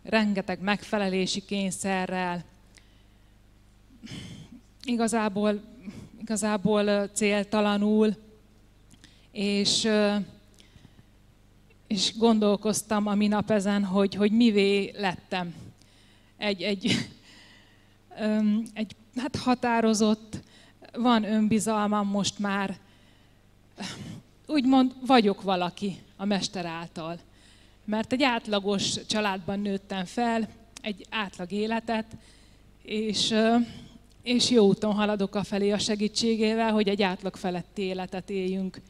rengeteg megfelelési kényszerrel, igazából céltalanul, és gondolkoztam a minap ezen, hogy mivé lettem. Hát határozott, van önbizalmam most már, úgymond vagyok valaki a mester által. Mert egy átlagos családban nőttem fel, egy átlag életet, és jó úton haladok afelé a segítségével, hogy egy átlag feletti életet éljünk.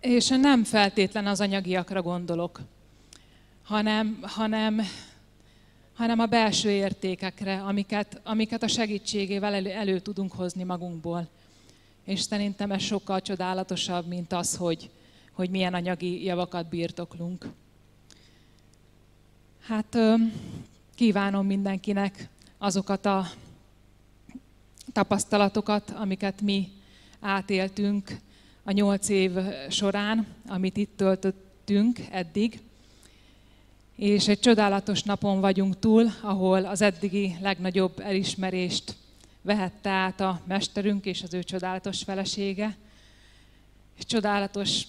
És nem feltétlen az anyagiakra gondolok, hanem a belső értékekre, amiket a segítségével elő tudunk hozni magunkból. És szerintem ez sokkal csodálatosabb, mint az, hogy milyen anyagi javakat birtoklunk. Hát kívánom mindenkinek azokat a tapasztalatokat, amiket mi átéltünk a 8 év során, amit itt töltöttünk eddig. És egy csodálatos napon vagyunk túl, ahol az eddigi legnagyobb elismerést vehette át a mesterünk és az ő csodálatos felesége. És csodálatos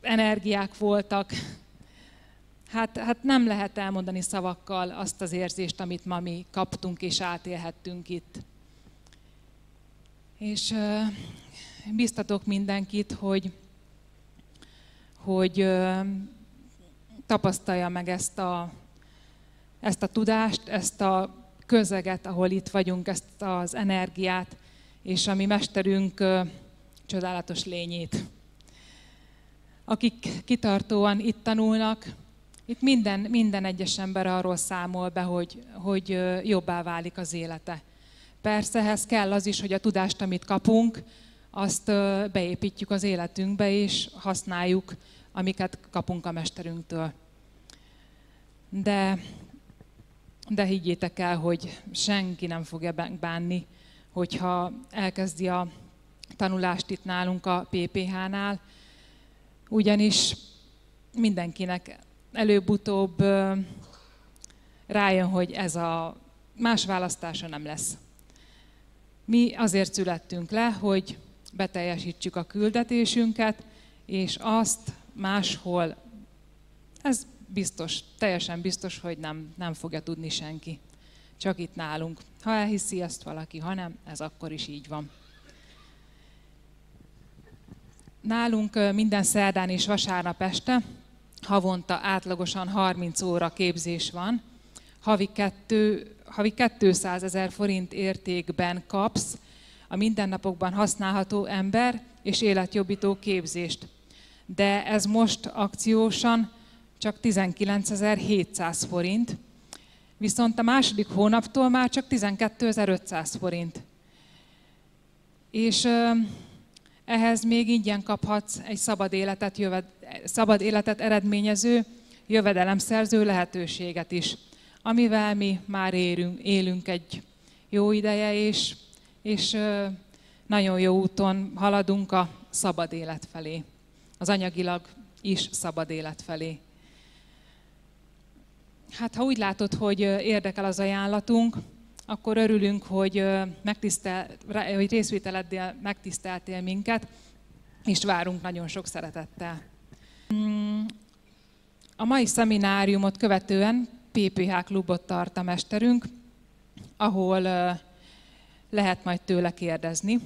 energiák voltak. Hát nem lehet elmondani szavakkal azt az érzést, amit ma mi kaptunk és átélhettünk itt. És biztatok mindenkit, hogy tapasztalja meg ezt a tudást, ezt a közeget, ahol itt vagyunk, ezt az energiát, és a mi mesterünk csodálatos lényét. Akik kitartóan itt tanulnak, itt minden egyes ember arról számol be, hogy jobbá válik az élete. Persze ehhez kell az is, hogy a tudást, amit kapunk, azt beépítjük az életünkbe, és használjuk, amiket kapunk a mesterünktől. De higgyétek el, hogy senki nem fogja bánni, hogyha elkezdi a tanulást itt nálunk a PPH-nál, ugyanis mindenkinek előbb-utóbb rájön, hogy ez a más választása nem lesz. Mi azért születtünk le, hogy beteljesítsük a küldetésünket, és azt máshol, ez biztos, teljesen biztos, hogy nem fogja tudni senki. Csak itt nálunk. Ha elhiszi ezt valaki, ha nem, ez akkor is így van. Nálunk minden szerdán és vasárnap este havonta átlagosan 30 óra képzés van. Havi 200 000 forint értékben kapsz a mindennapokban használható ember és életjobbító képzést. De ez most akciósan csak 19.700 forint, viszont a második hónaptól már csak 12.500 forint. És ehhez még ingyen kaphatsz egy szabad életet eredményező jövedelemszerző lehetőséget is, amivel mi már élünk egy jó ideje, és nagyon jó úton haladunk a szabad élet felé, az anyagilag is szabad élet felé. Hát ha úgy látod, hogy érdekel az ajánlatunk, akkor örülünk, hogy részvételeddel megtiszteltél minket, és várunk nagyon sok szeretettel. A mai szemináriumot követően PPH klubot tart a mesterünk, ahol lehet majd tőle kérdezni.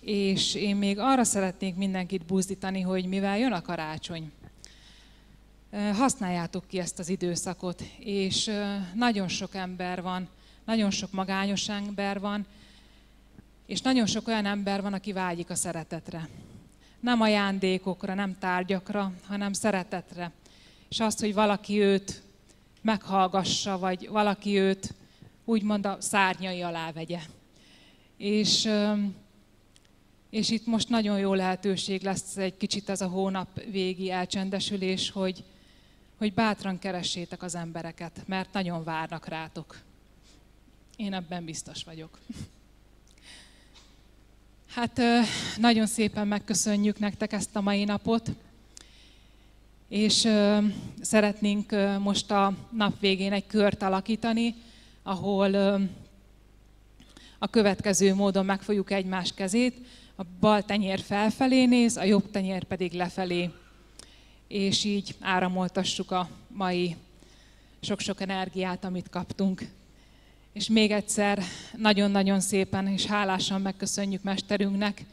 És én még arra szeretnék mindenkit buzdítani, hogy mivel jön a karácsony, használjátok ki ezt az időszakot, és nagyon sok ember van, nagyon sok magányos ember van, És nagyon sok olyan ember van, aki vágyik a szeretetre. Nem ajándékokra, nem tárgyakra, hanem szeretetre. És azt, hogy valaki őt meghallgassa, vagy valaki őt úgymond a szárnyai alá vegye. És itt most nagyon jó lehetőség lesz egy kicsit ez a hónap végi elcsendesülés, hogy bátran keressétek az embereket, mert nagyon várnak rátok. Én ebben biztos vagyok. Hát nagyon szépen megköszönjük nektek ezt a mai napot, és szeretnénk most a nap végén egy kört alakítani, ahol a következő módon megfogjuk egymás kezét, a bal tenyér felfelé néz, a jobb tenyér pedig lefelé. És így áramoltassuk a mai sok-sok energiát, amit kaptunk. És még egyszer nagyon-nagyon szépen és hálásan megköszönjük mesterünknek,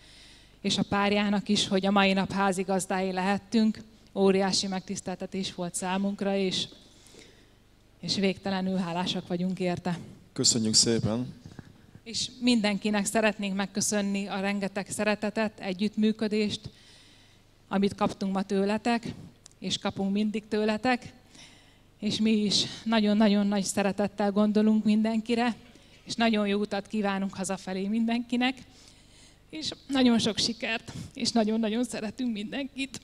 és a párjának is, hogy a mai nap házigazdái lehettünk. Óriási megtiszteltetés volt számunkra, és végtelenül hálásak vagyunk érte. Köszönjük szépen! És mindenkinek szeretnénk megköszönni a rengeteg szeretetet, együttműködést, amit kaptunk ma tőletek, és kapunk mindig tőletek, és mi is nagyon-nagyon nagy szeretettel gondolunk mindenkire, és nagyon jó utat kívánunk hazafelé mindenkinek, és nagyon sok sikert, és nagyon-nagyon szeretünk mindenkit.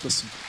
Köszönöm.